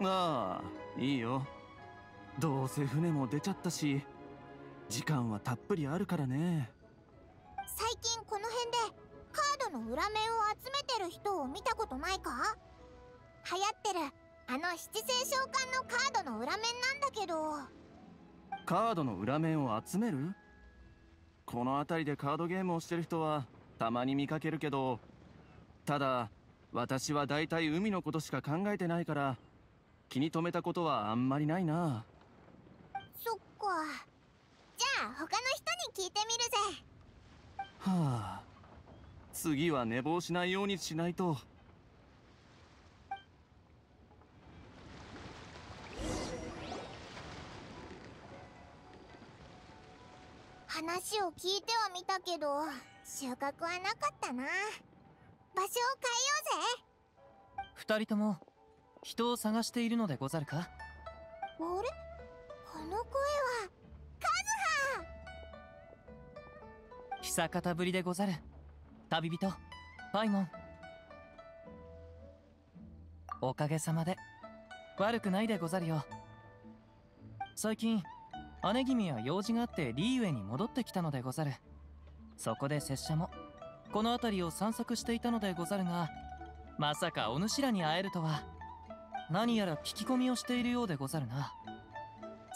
ああ、いいよ。どうせ船も出ちゃったし時間はたっぷりあるからね。最近この辺でカードの裏面を集めてる人を見たことないか？流行ってるあの七星召喚のカードの裏面なんだけど。カードの裏面を集める？この辺りでカードゲームをしてる人はたまに見かけるけど、ただ私は大体海のことしか考えてないから気に留めたことはあんまりないな。そっか。じゃあ他の人に聞いてみるぜ。はあ、次は寝坊しないようにしないと。話を聞いてはみたけど収穫はなかったな。場所を変えようぜ。二人とも人を探しているのでござるか？あれ、この声はカズハ。久方ぶりでござる、旅人パイモン。おかげさまで悪くないでござるよ。最近姉君は用事があってリーウェイに戻ってきたのでござる。そこで拙者もこの辺りを散策していたのでござるが、まさかお主らに会えるとは。何やら聞き込みをしているようでござるな。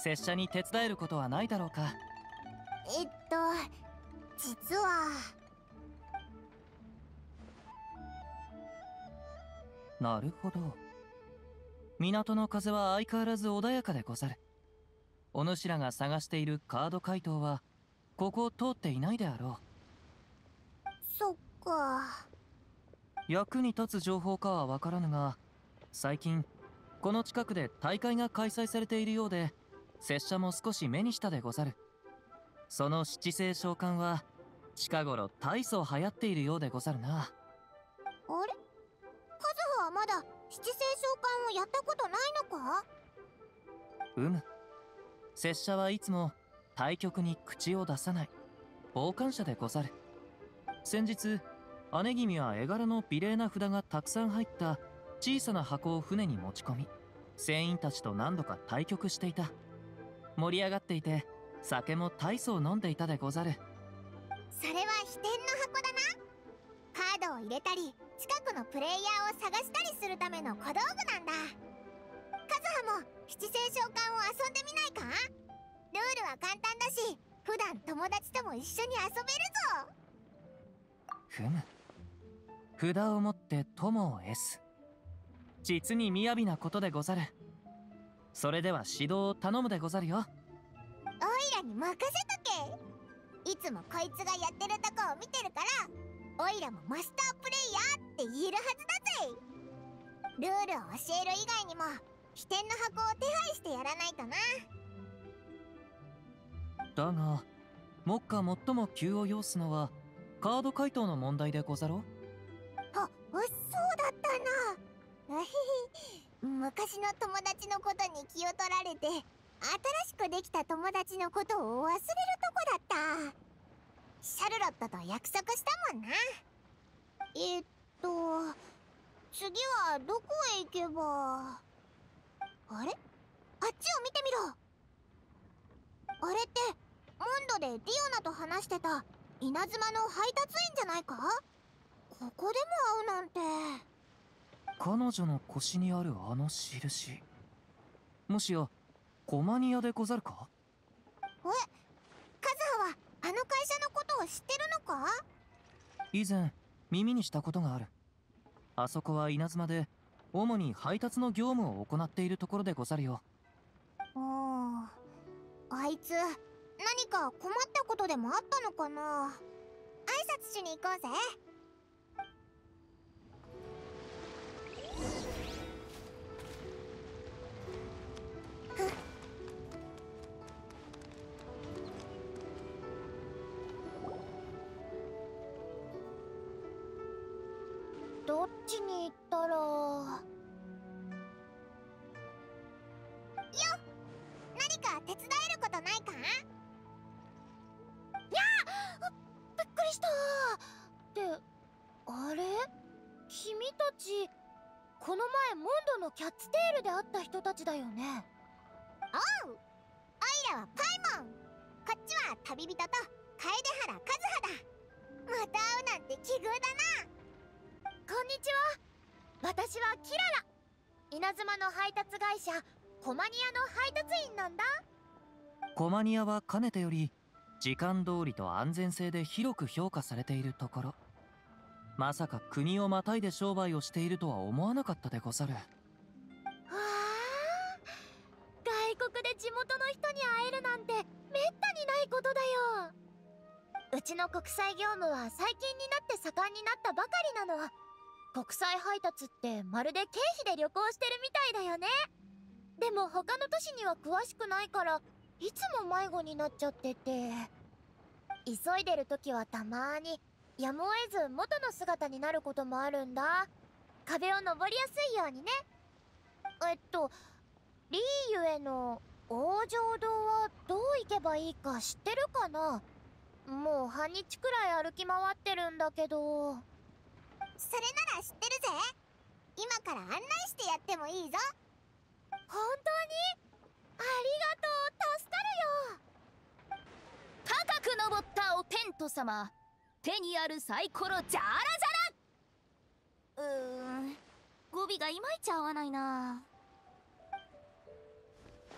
拙者に手伝えることはないだろうか？えっと実は。なるほど。港の風は相変わらず穏やかでござる。お主らが探しているカード怪盗はここを通っていないであろう。そっか。役に立つ情報かは分からぬが、最近この近くで大会が開催されているようで、拙者も少し目にしたでござる。その七星召喚は近頃大層流行っているようでござるな。あれ、カズハはまだ七星召喚をやったことないのか？うむ。拙者はいつも対局に口を出さない傍観者でござる。先日姉君は絵柄の美麗な札がたくさん入った小さな箱を船に持ち込み、船員たちと何度か対局していた。盛り上がっていて酒も大層飲んでいたでござる。それは秘伝の箱だな。カードを入れたり近くのプレイヤーを探したりするための小道具なんだ。カズハも七星召喚を遊んでみないか？ルールは簡単だし普段友達とも一緒に遊べるぞ。ふむ。札を持って友を得す、実に雅なことでござる。それでは指導を頼むでござるよ。オイラに任せとけ。いつもこいつがやってるとこを見てるから、オイラもマスタープレイヤーって言えるはずだぜ。ルールを教える以外にも秘伝の箱を手配してやらないとな。だが目下最も急を要すのはカード怪盗の問題でござろう。あ、そうだったな。昔の友達のことに気を取られて新しくできた友達のことを忘れるとこだった。シャルロットと約束したもんな。えっと次はどこへ行けば。あれ、あっちを見てみろ。あれってモンドでディオナと話してた稲妻の配達員じゃないか？ここでも会うなんて。彼女の腰にあるあの印、もしやコマニアでござるか？え、カズハはあの会社のことを知ってるのか？以前耳にしたことがある。あそこは稲妻で主に配達の業務を行っているところでござるよ。おー、あいつ何か困ったことでもあったのかな。挨拶しに行こうぜ。どっちに行ったら。よっ、何か手伝えることないか？いやー、びっくりしたー。ってあれ、君たちこの前モンドのキャッツテールで会った人たちだよね。おう、オイラはパイモン、こっちは旅人と楓原和葉だ。また会うなんて奇遇だな。こんにちは。私はキララ。稲妻の配達会社コマニアの配達員なんだ。コマニアはかねてより時間通りと安全性で広く評価されているところ。まさか国をまたいで商売をしているとは思わなかったでござる。わあ、外国で地元の人に会えるなんてめったにないことだよ。うちの国際業務は最近になって盛んになったばかりなの。国際配達ってまるで経費で旅行してるみたいだよね。でも他の都市には詳しくないからいつも迷子になっちゃってて、急いでる時はたまにやむを得ず元の姿になることもあるんだ。壁を登りやすいようにね。えっとリーユへの往生堂はどう行けばいいか知ってるかな。もう半日くらい歩き回ってるんだけど。それなら知ってるぜ。今から案内してやってもいいぞ。本当にありがとう、助かるよ。高く登ったお天道様、手にあるサイコロジャラジャラ。うーん、語尾がいまいち合わないな。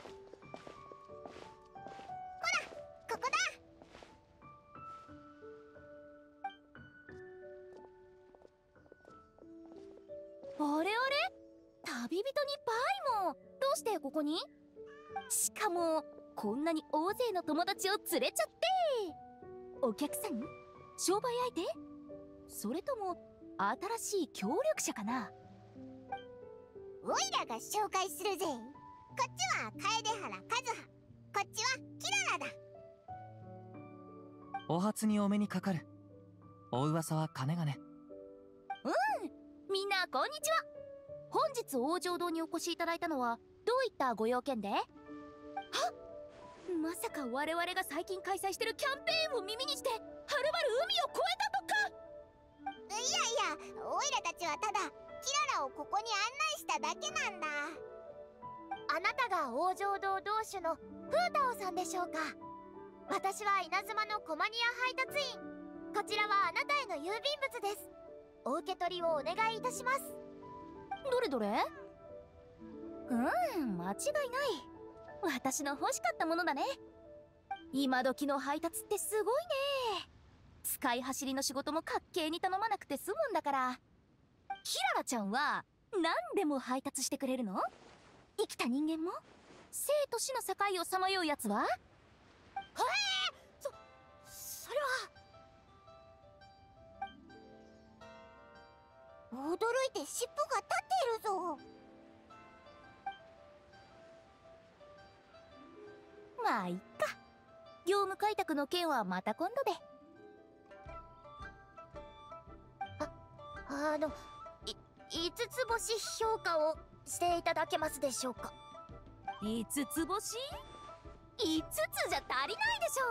ほらここだ。あれあれ、旅人にバイモン、どうしてここに？しかもこんなに大勢の友達を連れちゃって。お客さん？商売相手？それとも新しい協力者かな。オイラが紹介するぜ。こっちは楓原和葉、こっちはキララだ。お初にお目にかかる。お噂は金がね。うん、みんなこんにちは。本日往生堂にお越しいただいたのはどういったご用件で？あっ、まさか我々が最近開催してるキャンペーンを耳にしてはるばる海を越えたとか。いやいや、オイラたちはただキララをここに案内しただけなんだ。あなたが往生堂同主のプータオさんでしょうか。私は稲妻のコマニア配達員、こちらはあなたへの郵便物です。お受け取りをお願いいたします。どれどれ。うん、間違いない。私の欲しかったものだね。今時の配達ってすごいね。使い走りの仕事もかっけーに頼まなくて済むんだから。キララちゃんは何でも配達してくれるの？生きた人間も？生と死の境をさまようやつは？はえー、そ、それは驚いて尻尾が立っているぞ。まあいっか。業務開拓の件はまた今度で。あ、あの五つ星評価をしていただけますでしょうか。五つ星？五つじゃ足りないでし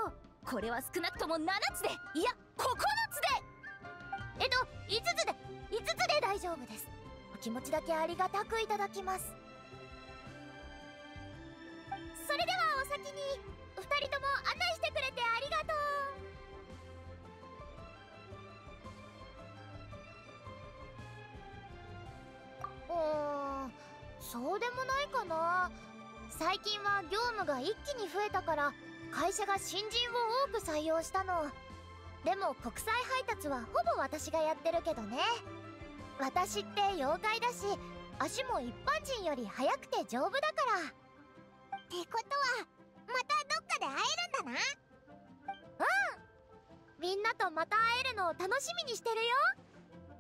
ょう。これは少なくとも七つで、いや九つで。えっと五つで、五つで大丈夫です。お気持ちだけありがたくいただきます。それではお先に。ふたりとも案内してくれてありがとう。うーん、そうでもないかな。最近は業務が一気に増えたから会社が新人を多く採用したの。でも国際配達はほぼ私がやってるけどね。私って妖怪だし足も一般人より速くて丈夫だから。ってことはまたどっかで会えるんだな。うん、みんなとまた会えるのを楽しみにしてるよ。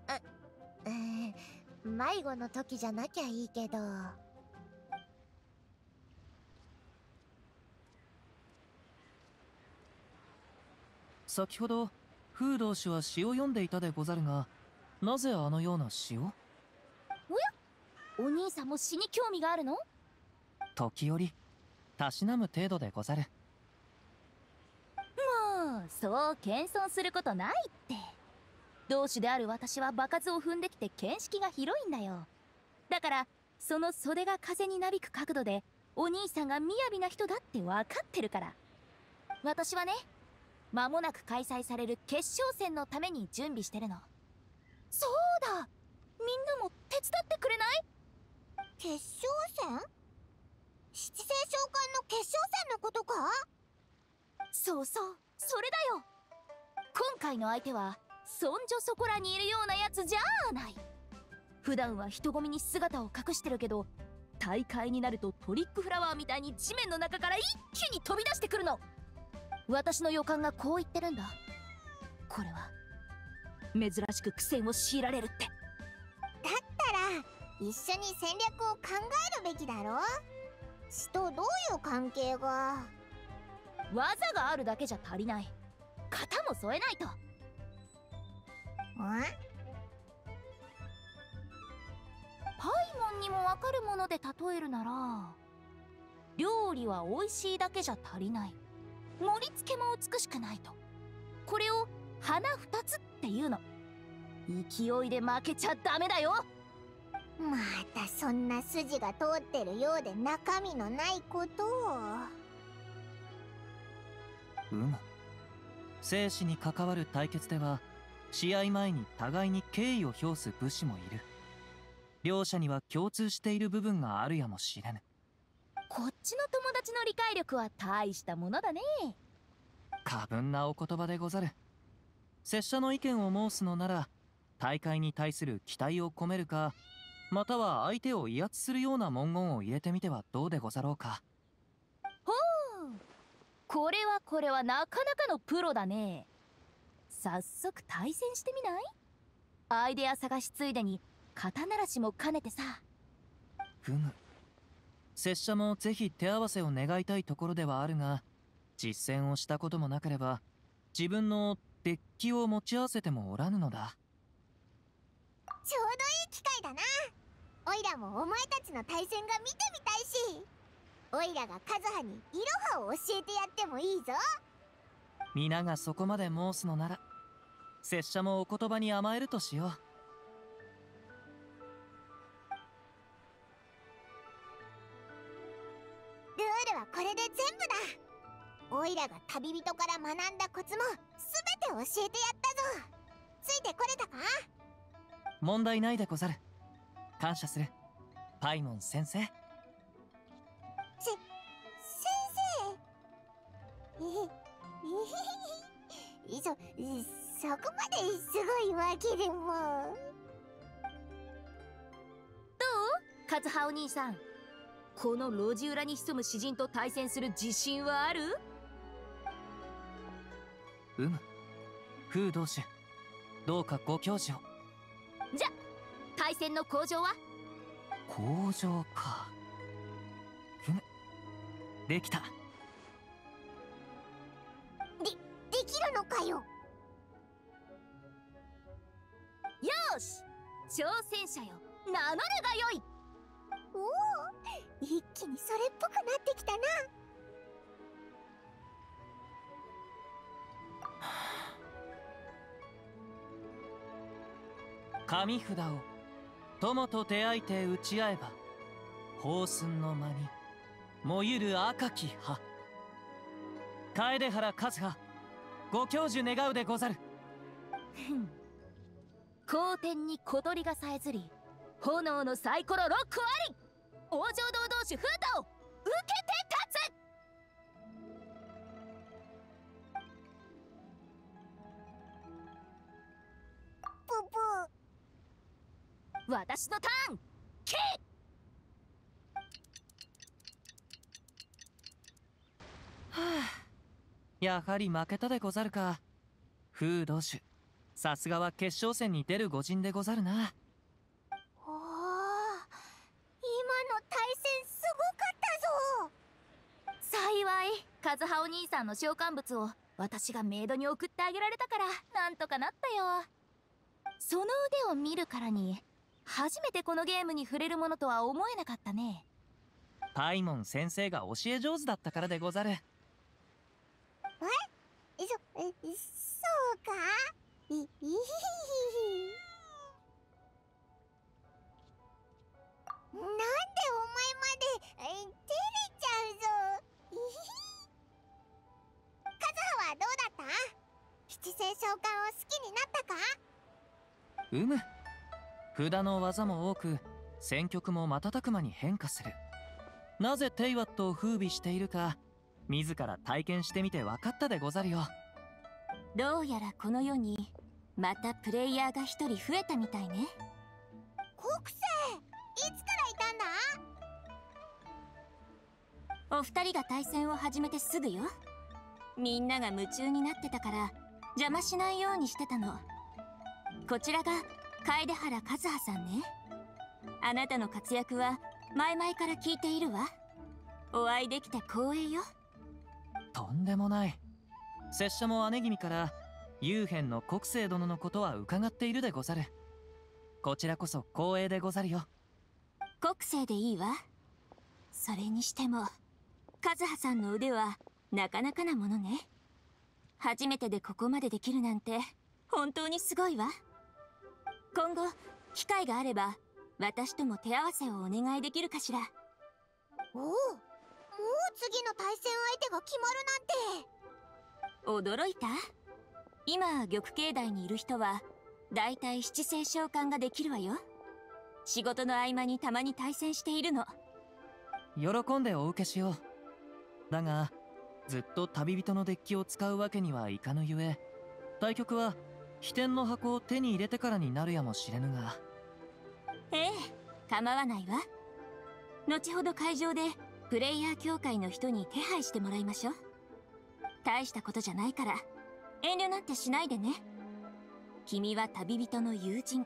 あ、えー、迷子の時じゃなきゃいいけど。先ほど風道氏は詩を読んでいたでござるが、なぜあのような詩を？おや、お兄さんも詩に興味があるの？時折たしなむ程度でござる。もうそう謙遜することないって。同種である私は場数を踏んできて見識が広いんだよ。だからその袖が風になびく角度でお兄さんがみやびな人だって分かってるから。私はね、間もなく開催される決勝戦のために準備してるの。そうだ、みんなも手伝ってくれない？決勝戦？七星召喚の決勝戦のことか？そうそう、それだよ。今回の相手はそんじょそこらにいるようなやつじゃあない。普段は人混みに姿を隠してるけど、大会になるとトリックフラワーみたいに地面の中から一気に飛び出してくるの。私の予感がこう言ってるんだ。これは珍しく苦戦を強いられるって。だったら一緒に戦略を考えるべきだろ。死とどういう関係が？技があるだけじゃ足りない。型も添えないと。ん？パイモンにもわかるもので例えるなら、料理は美味しいだけじゃ足りない。盛り付けも美しくないと。これを花二つっていうの。勢いで負けちゃダメだよ。またそんな筋が通ってるようで中身のないことを。うむ。生死に関わる対決では、試合前に互いに敬意を表す武士もいる。両者には共通している部分があるやもしれぬ。こっちの友達の理解力は大したものだね。過分なお言葉でござる。拙者の意見を申すのなら、大会に対する期待を込めるか、または相手を威圧するような文言を入れてみてはどうでござろうか。ほう、これはこれはなかなかのプロだね。早速対戦してみない？アイデア探しついでに肩慣らしも兼ねてさ。ふむ。拙者もぜひ手合わせを願いたいところではあるが、実践をしたこともなければ自分のデッキを持ち合わせてもおらぬのだ。ちょうどいい機会だな。オイラもお前たちの対戦が見てみたいし、オイラがカズハにイロハを教えてやってもいいぞ。皆がそこまで申すのなら、拙者もお言葉に甘えるとしよう。これで全部だ。オイラが旅人から学んだコツも全て教えてやったぞ。ついてこれたか？問題ないでござる。感謝する、パイモン先生。せ、先生。いそ、そこまですごいわけでも。どう？カズハお兄さん。この路地裏に潜む詩人と対戦する自信はある？うむ。風同士、どうかご教示を。じゃ、対戦の向上は？向上か。ふむ。できた。で、できるのかよ。よし、挑戦者よ、名乗るがよい。おお、一気にそれっぽくなってきたな。神札を友と出会いて打ち合えば、宝寸の間に燃ゆる赤き葉。楓原和葉、ご教授願うでござる。皇天に小鳥がさえずり、炎のサイコロろっこあり。王城堂同士、フータを受けて立つ。ブブー。私のターン。キー。はあ、やはり負けたでござるか。風同士、さすがは決勝戦に出る御仁でござるな。カズハお兄さんの召喚物を私がメイドに送ってあげられたから、なんとかなったよ。その腕を見るからに、初めてこのゲームに触れるものとは思えなかったね。パイモン先生が教え上手だったからでござる。え？そ、そうか？い、いひひひひ。なんでお前まで照れちゃうぞ。いひひ。カズハはどうだった？七星召喚を好きになったか？うむ。札の技も多く、戦局も瞬く間に変化する。なぜテイワットを風靡しているか自ら体験してみて分かったでござるよ。どうやらこの世にまたプレイヤーが一人増えたみたいね。国生いつからいたんだ？お二人が対戦を始めてすぐよ。みんなが夢中になってたから邪魔しないようにしてたの。こちらが楓原和葉さんね。あなたの活躍は前々から聞いているわ。お会いできて光栄よ。とんでもない。拙者も姉君から幽変の国生殿のことは伺っているでござる。こちらこそ光栄でござるよ。国生でいいわ。それにしても和葉さんの腕はなかなかなものね。初めてでここまでできるなんて本当にすごいわ。今後機会があれば私とも手合わせをお願いできるかしら。おお、もう次の対戦相手が決まるなんて驚いた。今玉境内にいる人はだいたい七星召喚ができるわよ。仕事の合間にたまに対戦しているの。喜んでお受けしよう。だがずっと旅人のデッキを使うわけにはいかぬゆえ、対局は飛天の箱を手に入れてからになるやもしれぬが。ええ、構わないわ。後ほど会場でプレイヤー協会の人に手配してもらいましょう。大したことじゃないから遠慮なんてしないでね。君は旅人の友人、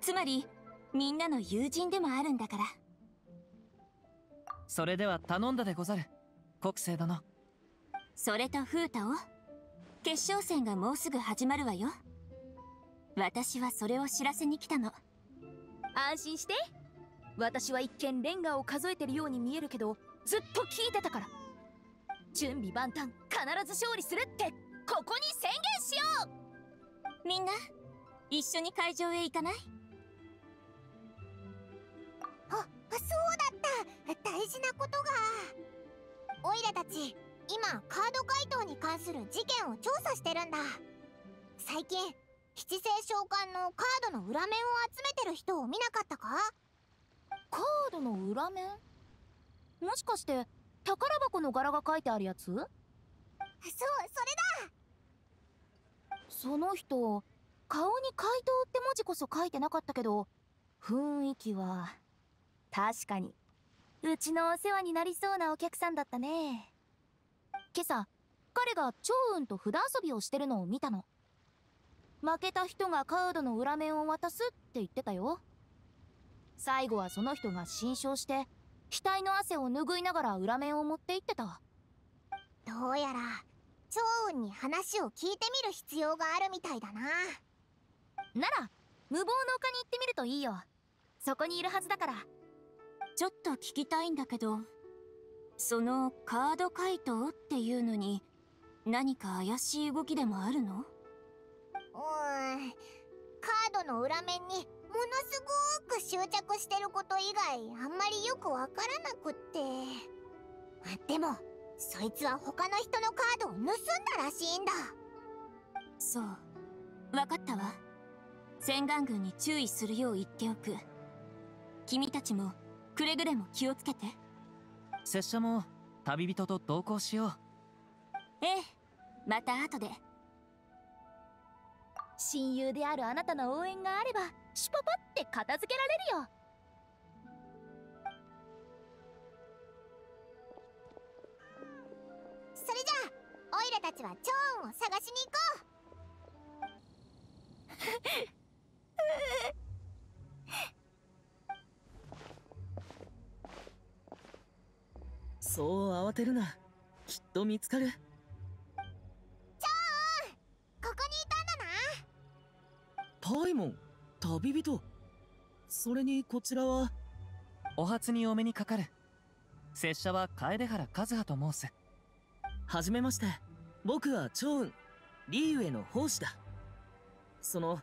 つまりみんなの友人でもあるんだから。それでは頼んだでござる国生殿。それと風太を、決勝戦がもうすぐ始まるわよ。私はそれを知らせに来たの。安心して。私は一見レンガを数えてるように見えるけどずっと聞いてたから。準備万端、必ず勝利するってここに宣言しよう。みんな一緒に会場へ行かない？あ、そうだった、大事なことが。オイラたち今カード怪盗に関する事件を調査してるんだ。最近七星召喚のカードの裏面を集めてる人を見なかったか？カードの裏面？もしかして宝箱の柄が書いてあるやつ？そう、それだ。その人顔に怪盗って文字こそ書いてなかったけど雰囲気は確かにうちのお世話になりそうなお客さんだったね。今朝彼が趙雲と札遊びをしてるのを見たの。負けた人がカードの裏面を渡すって言ってたよ。最後はその人が心証して額の汗を拭いながら裏面を持って行ってた。どうやら趙雲に話を聞いてみる必要があるみたいだな。なら無謀の丘に行ってみるといいよ。そこにいるはずだから。ちょっと聞きたいんだけど、そのカード怪盗っていうのに何か怪しい動きでもあるの？うーん、カードの裏面にものすごーく執着してること以外あんまりよくわからなくって。でもそいつは他の人のカードを盗んだらしいんだ。そう、わかったわ。洗顔軍に注意するよう言っておく。君たちもくれぐれも気をつけて。拙者も旅人と同行しよう。ええ、また後で。親友であるあなたの応援があればシュパパって片付けられるよ。それじゃあオイラたちはチョーンを探しに行こう。そう慌てるな、きっと見つかる。チョーン、ここにいたんだな。パイモン、旅人。それにこちらは。お初にお目にかかる。拙者は楓原和葉と申す。はじめまして、僕はチョーン、リーウェイの奉仕だ。その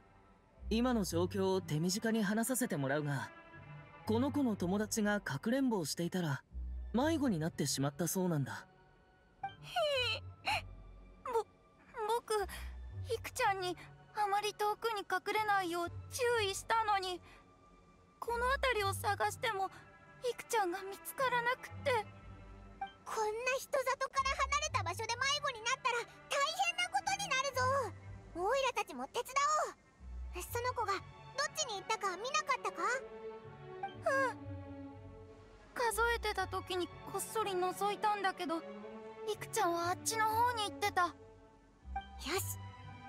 今の状況を手短に話させてもらうが、この子の友達がかくれんぼをしていたら迷子になってしまったそうなんだ。へえ、ぼ、僕ひくちゃんにあまり遠くに隠れないよう注意したのにこの辺りを探してもいくちゃんが見つからなくて。こんな人里から離れた場所で迷子になったら大変なことになるぞ。オイラたちも手伝おう。その子がどっちに行ったか見なかったか？うん、数えてた時にこっそり覗いたんだけど、いくちゃんはあっちの方に行ってた。よし、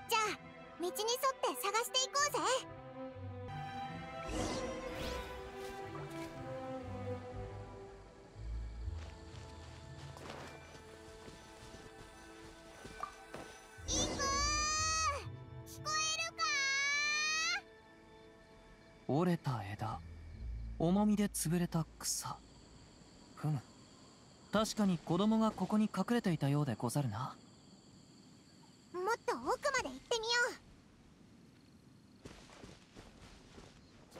じゃあ道に沿って探していこうぜ。折れた枝、重みで潰れた草。ふむ、確かに子供がここに隠れていたようでござるな。もっと奥まで行ってみよう。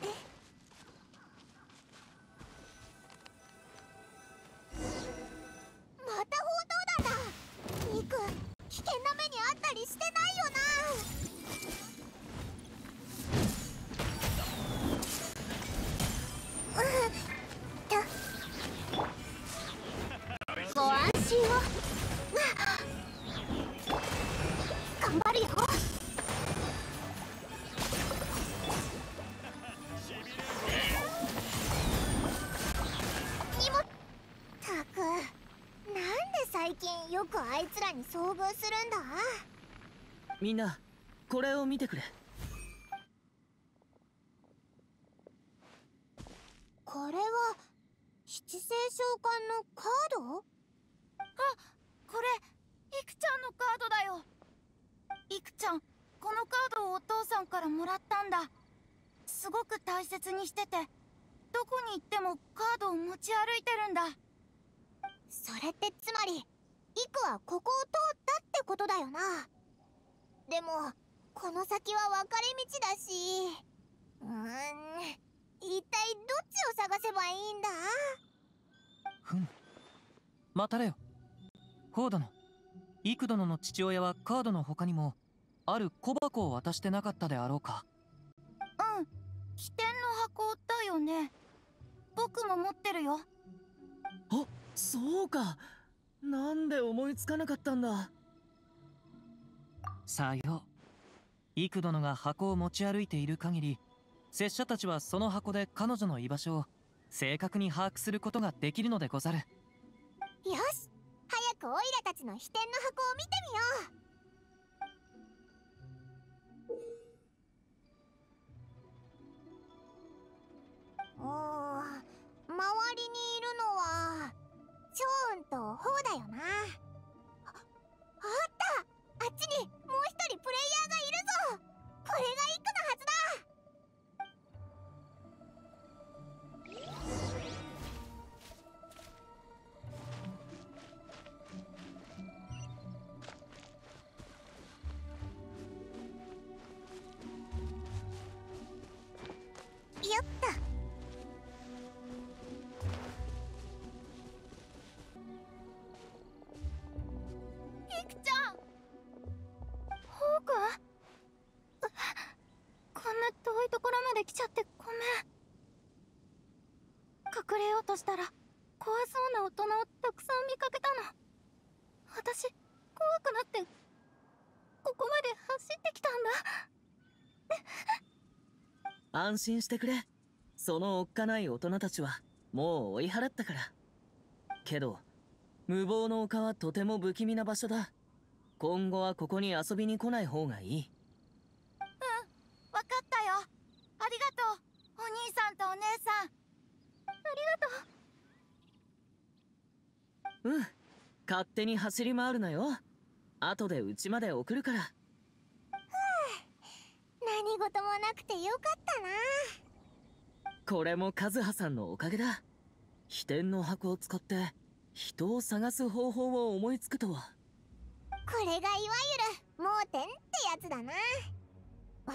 えっ、また砲塔弾だ。ミク、危険な目にあったりしてないよな。ご安心を。頑張るよ。にもったく、なんで最近よくあいつらに遭遇するんだ。みんなこれを見てくれ。これは七星召喚のカード？あ、これいくちゃんのカードだよ。いくちゃん、このカードをお父さんからもらったんだ。すごく大切にしてて、どこに行ってもカードを持ち歩いてるんだ。それってつまり、いくはここを通ったってことだよな。でもこの先は分かれ道だし、うーん、一体どっちを探せばいいんだ？ふむ、待たれよ。ホウ殿、幾殿の父親はカードの他にもある小箱を渡してなかったであろうか。うん、起点の箱だよね。僕も持ってるよ。あ、そうか。なんで思いつかなかったんだ。さよう、幾殿が箱を持ち歩いている限り、拙者たちはその箱で彼女の居場所を正確に把握することができるのでござる。よし、早くオイラたちの飛天の箱を見てみよう。おー、周りにいるのはチョーンとホウだよな。あ、あった、あっちにもう一人プレイヤーがいるぞ。これがイクのはずだ。よっと。いくちゃん、ホウ君、こんな遠いところまで来ちゃってごめん。隠れようとしたら怖そうな大人をたくさん見かけたの。私怖くなってここまで走ってきたんだ。安心してくれ。そのおっかない大人たちはもう追い払ったから。けど無謀の丘はとても不気味な場所だ。今後はここに遊びに来ない方がいい。うん、分かったよ。ありがとう、お兄さんとお姉さん。ありがとう。うん、勝手に走り回るなよ。後でうちまで送るから。何事もなくてよかったな。これも和葉さんのおかげだ。飛天の箱を使って人を探す方法を思いつくとは。これがいわゆる盲点ってやつだな。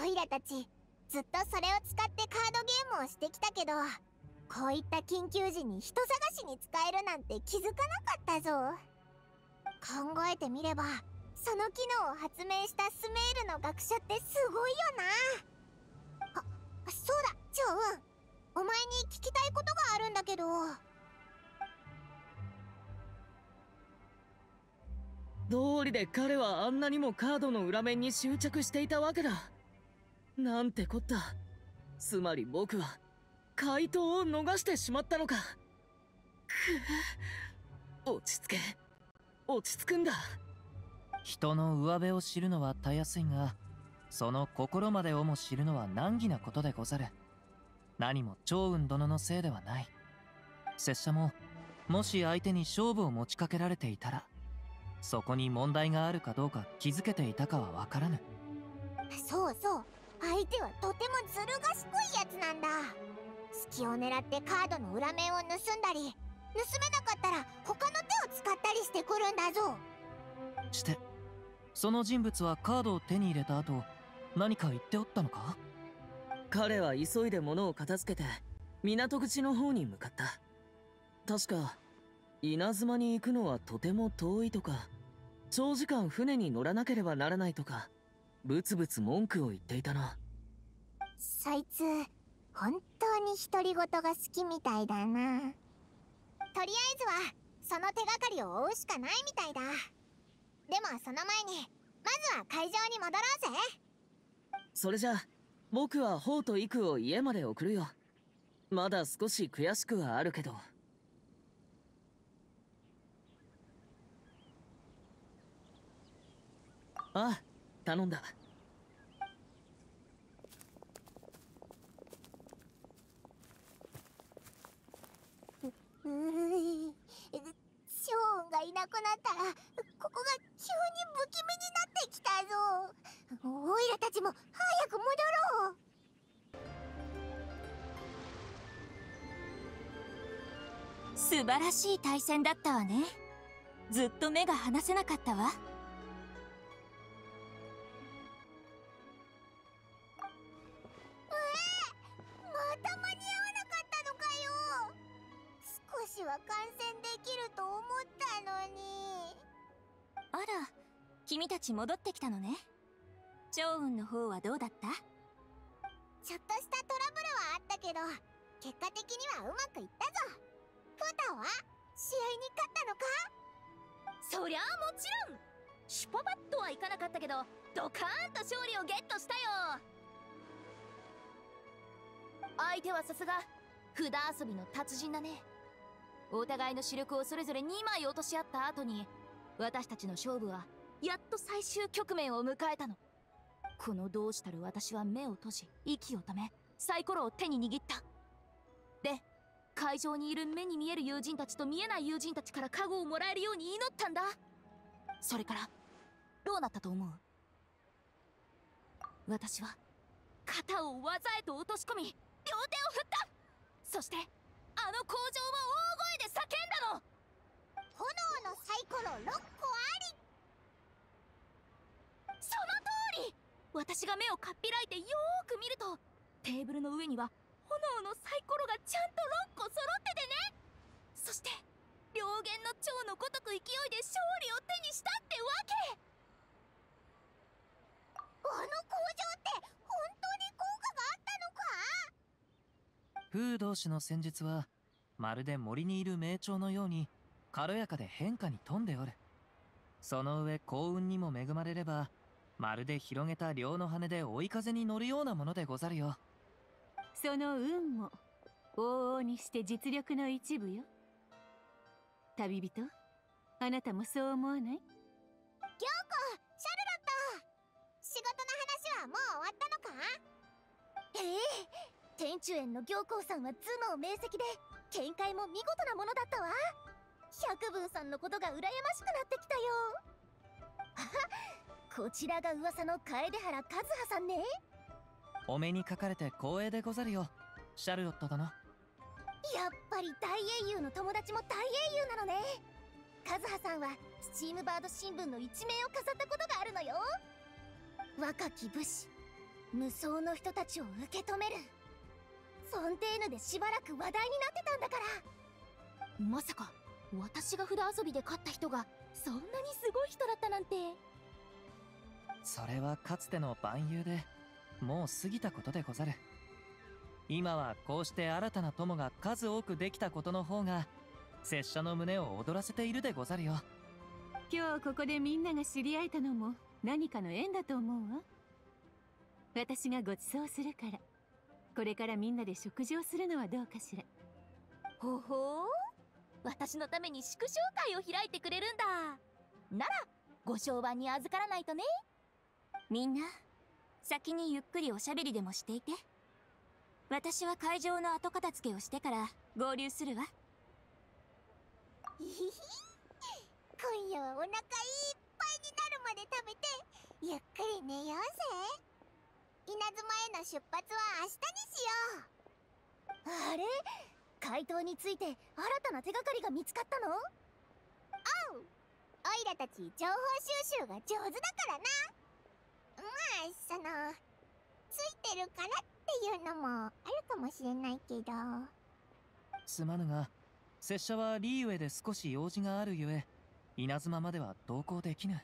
オイラたちずっとそれを使ってカードゲームをしてきたけど、こういった緊急時に人探しに使えるなんて気づかなかったぞ。考えてみれば、その機能を発明したスメールの学者ってすごいよな。あ、そうだ、チョウン、お前に聞きたいことがあるんだけど。道理で彼はあんなにもカードの裏面に執着していたわけだ。なんてこった。つまり僕は回答を逃してしまったのか。くっ、落ち着け、落ち着くんだ。人の上辺を知るのはたやすいが、その心までをも知るのは難儀なことでござる。何も趙雲殿のせいではない。拙者ももし相手に勝負を持ちかけられていたら、そこに問題があるかどうか気づけていたかはわからぬ。そうそう、相手はとてもずる賢いやつなんだ。隙を狙ってカードの裏面を盗んだり、盗めなかったら他の手を使ったりしてくるんだぞ。してその人物はカードを手に入れた後、何か言っておったのか。彼は急いで物を片付けて港口の方に向かった。確か稲妻に行くのはとても遠いとか、長時間船に乗らなければならないとか、ぶつぶつ文句を言っていたな。そいつ本当に独り言が好きみたいだな。とりあえずはその手がかりを追うしかないみたいだ。でもその前にまずは会場に戻ろうぜ。それじゃあ僕は頬と育を家まで送るよ。まだ少し悔しくはあるけど。あ、頼んだ。うーん、ショーンがいなくなったらここが急に不気味になってきたぞ。オイラたちも早く戻ろう。素晴らしい対戦だったわね。ずっと目が離せなかったわ。君たち戻ってきたのね。趙雲の方はどうだった？ちょっとしたトラブルはあったけど、結果的にはうまくいったぞ。フータは試合に勝ったのか？そりゃあもちろん。シュパパッとはいかなかったけど、ドカーンと勝利をゲットしたよ。相手はさすが札遊びの達人だね。お互いの主力をそれぞれにまい落とし合った後に、私たちの勝負はやっと最終局面を迎えたの。このどうしたる私は目を閉じ息を止め、サイコロを手に握った。で、会場にいる目に見える友人たちと見えない友人たちから加護をもらえるように祈ったんだ。それからどうなったと思う？私は肩を技へと落とし込み、両手を振った。そしてあの工場は大声で叫んだの。炎のサイコロろっこあり。その通り。私が目をかっぴらいてよーく見ると、テーブルの上には炎のサイコロがちゃんとろっこ揃っててね。そして両弦の蝶のごとく勢いで勝利を手にしたってわけ。あの工場って本当に効果があったのか？風同士の戦術はまるで森にいる名鳥のように軽やかで変化に富んでおる。その上幸運にも恵まれれば、まるで広げた両の羽で追い風に乗るようなものでござるよ。その運も往々にして実力の一部よ。旅人、あなたもそう思わない？行子、シャルロット、仕事の話はもう終わったのか？ええ、天中園の行子さんは頭脳明晰で見解も見事なものだったわ。百文さんのことが羨ましくなってきたよ。あ、こちらが噂の楓原和葉さんね。お目にかかれて光栄でござるよ、シャルロット殿。やっぱり大英雄の友達も大英雄なのね。和葉さんはスチームバード新聞の一面を飾ったことがあるのよ。若き武士、無双の人たちを受け止める。フォンテーヌでしばらく話題になってたんだから。まさか私が札遊びで勝った人がそんなにすごい人だったなんて。それはかつての万有でもう過ぎたことでござる。今はこうして新たな友が数多くできたことの方が拙者の胸を躍らせているでござるよ。今日ここでみんなが知り合えたのも何かの縁だと思うわ。私がごちそうするから、これからみんなで食事をするのはどうかしら。ほほう、私のために祝勝会を開いてくれるんだ。ならご相伴に預からないとね。みんな先にゆっくりおしゃべりでもしていて、私は会場の後片付けをしてから合流するわ。いひひ、今夜はお腹いっぱいになるまで食べてゆっくり寝ようぜ。稲妻への出発は明日にしよう。あれ、怪盗について新たな手がかりが見つかったの？おう、オイラたち情報収集が上手だからな。まあそのついてるからっていうのもあるかもしれないけど。すまぬが拙者はリーウェイで少し用事があるゆえ、稲妻までは同行できぬ。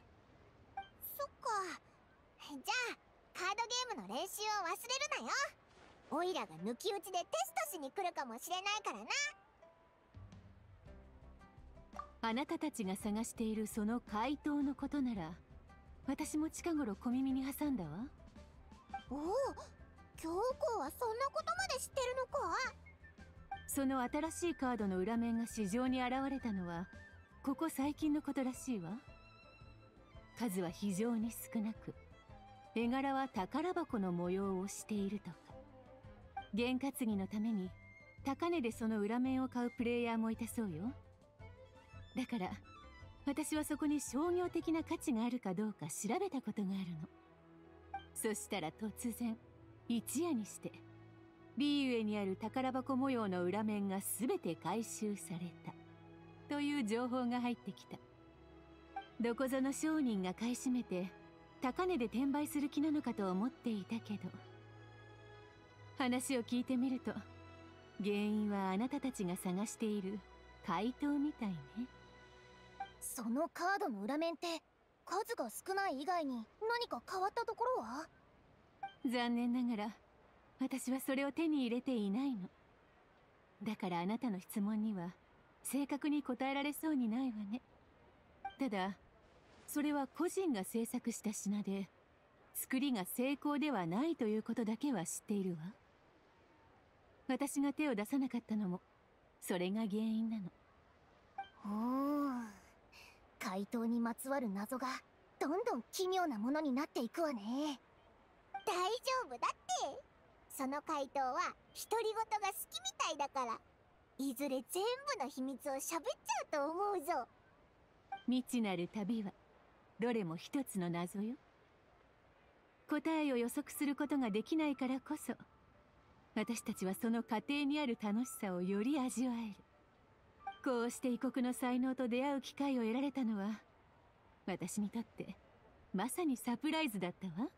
そっか、じゃあカードゲームの練習を忘れるなよ。オイラが抜き打ちでテストしに来るかもしれないからな。あなたたちが探しているその怪盗のことなら私も近頃小耳に挟んだわ。おお、教皇はそんなことまで知ってるのか。その新しいカードの裏面が市場に現れたのはここ最近のことらしいわ。数は非常に少なく、絵柄は宝箱の模様をしているとか。験担ぎのために高値でその裏面を買うプレイヤーもいたそうよ。だから私はそこに商業的な価値があるかどうか調べたことがあるの。そしたら突然一夜にしてリーウェにある宝箱模様の裏面が全て回収されたという情報が入ってきた。どこぞの商人が買い占めて高値で転売する気なのかと思っていたけど、話を聞いてみると原因はあなたたちが探している怪盗みたいね。そのカードの裏面って数が少ない以外に何か変わったところは？残念ながら私はそれを手に入れていないの。だからあなたの質問には正確に答えられそうにないわね。ただそれは個人が制作した品で作りが精巧ではないということだけは知っているわ。私が手を出さなかったのもそれが原因なの。おお、怪盗にまつわる謎がどんどん奇妙なものになっていくわね。大丈夫だって、その怪盗は独り言が好きみたいだから、いずれ全部の秘密を喋っちゃうと思うぞ。未知なる旅はどれも一つの謎よ。答えを予測することができないからこそ私たちはその過程にある楽しさをより味わえる。こうして異国の才能と出会う機会を得られたのは私にとってまさにサプライズだったわ。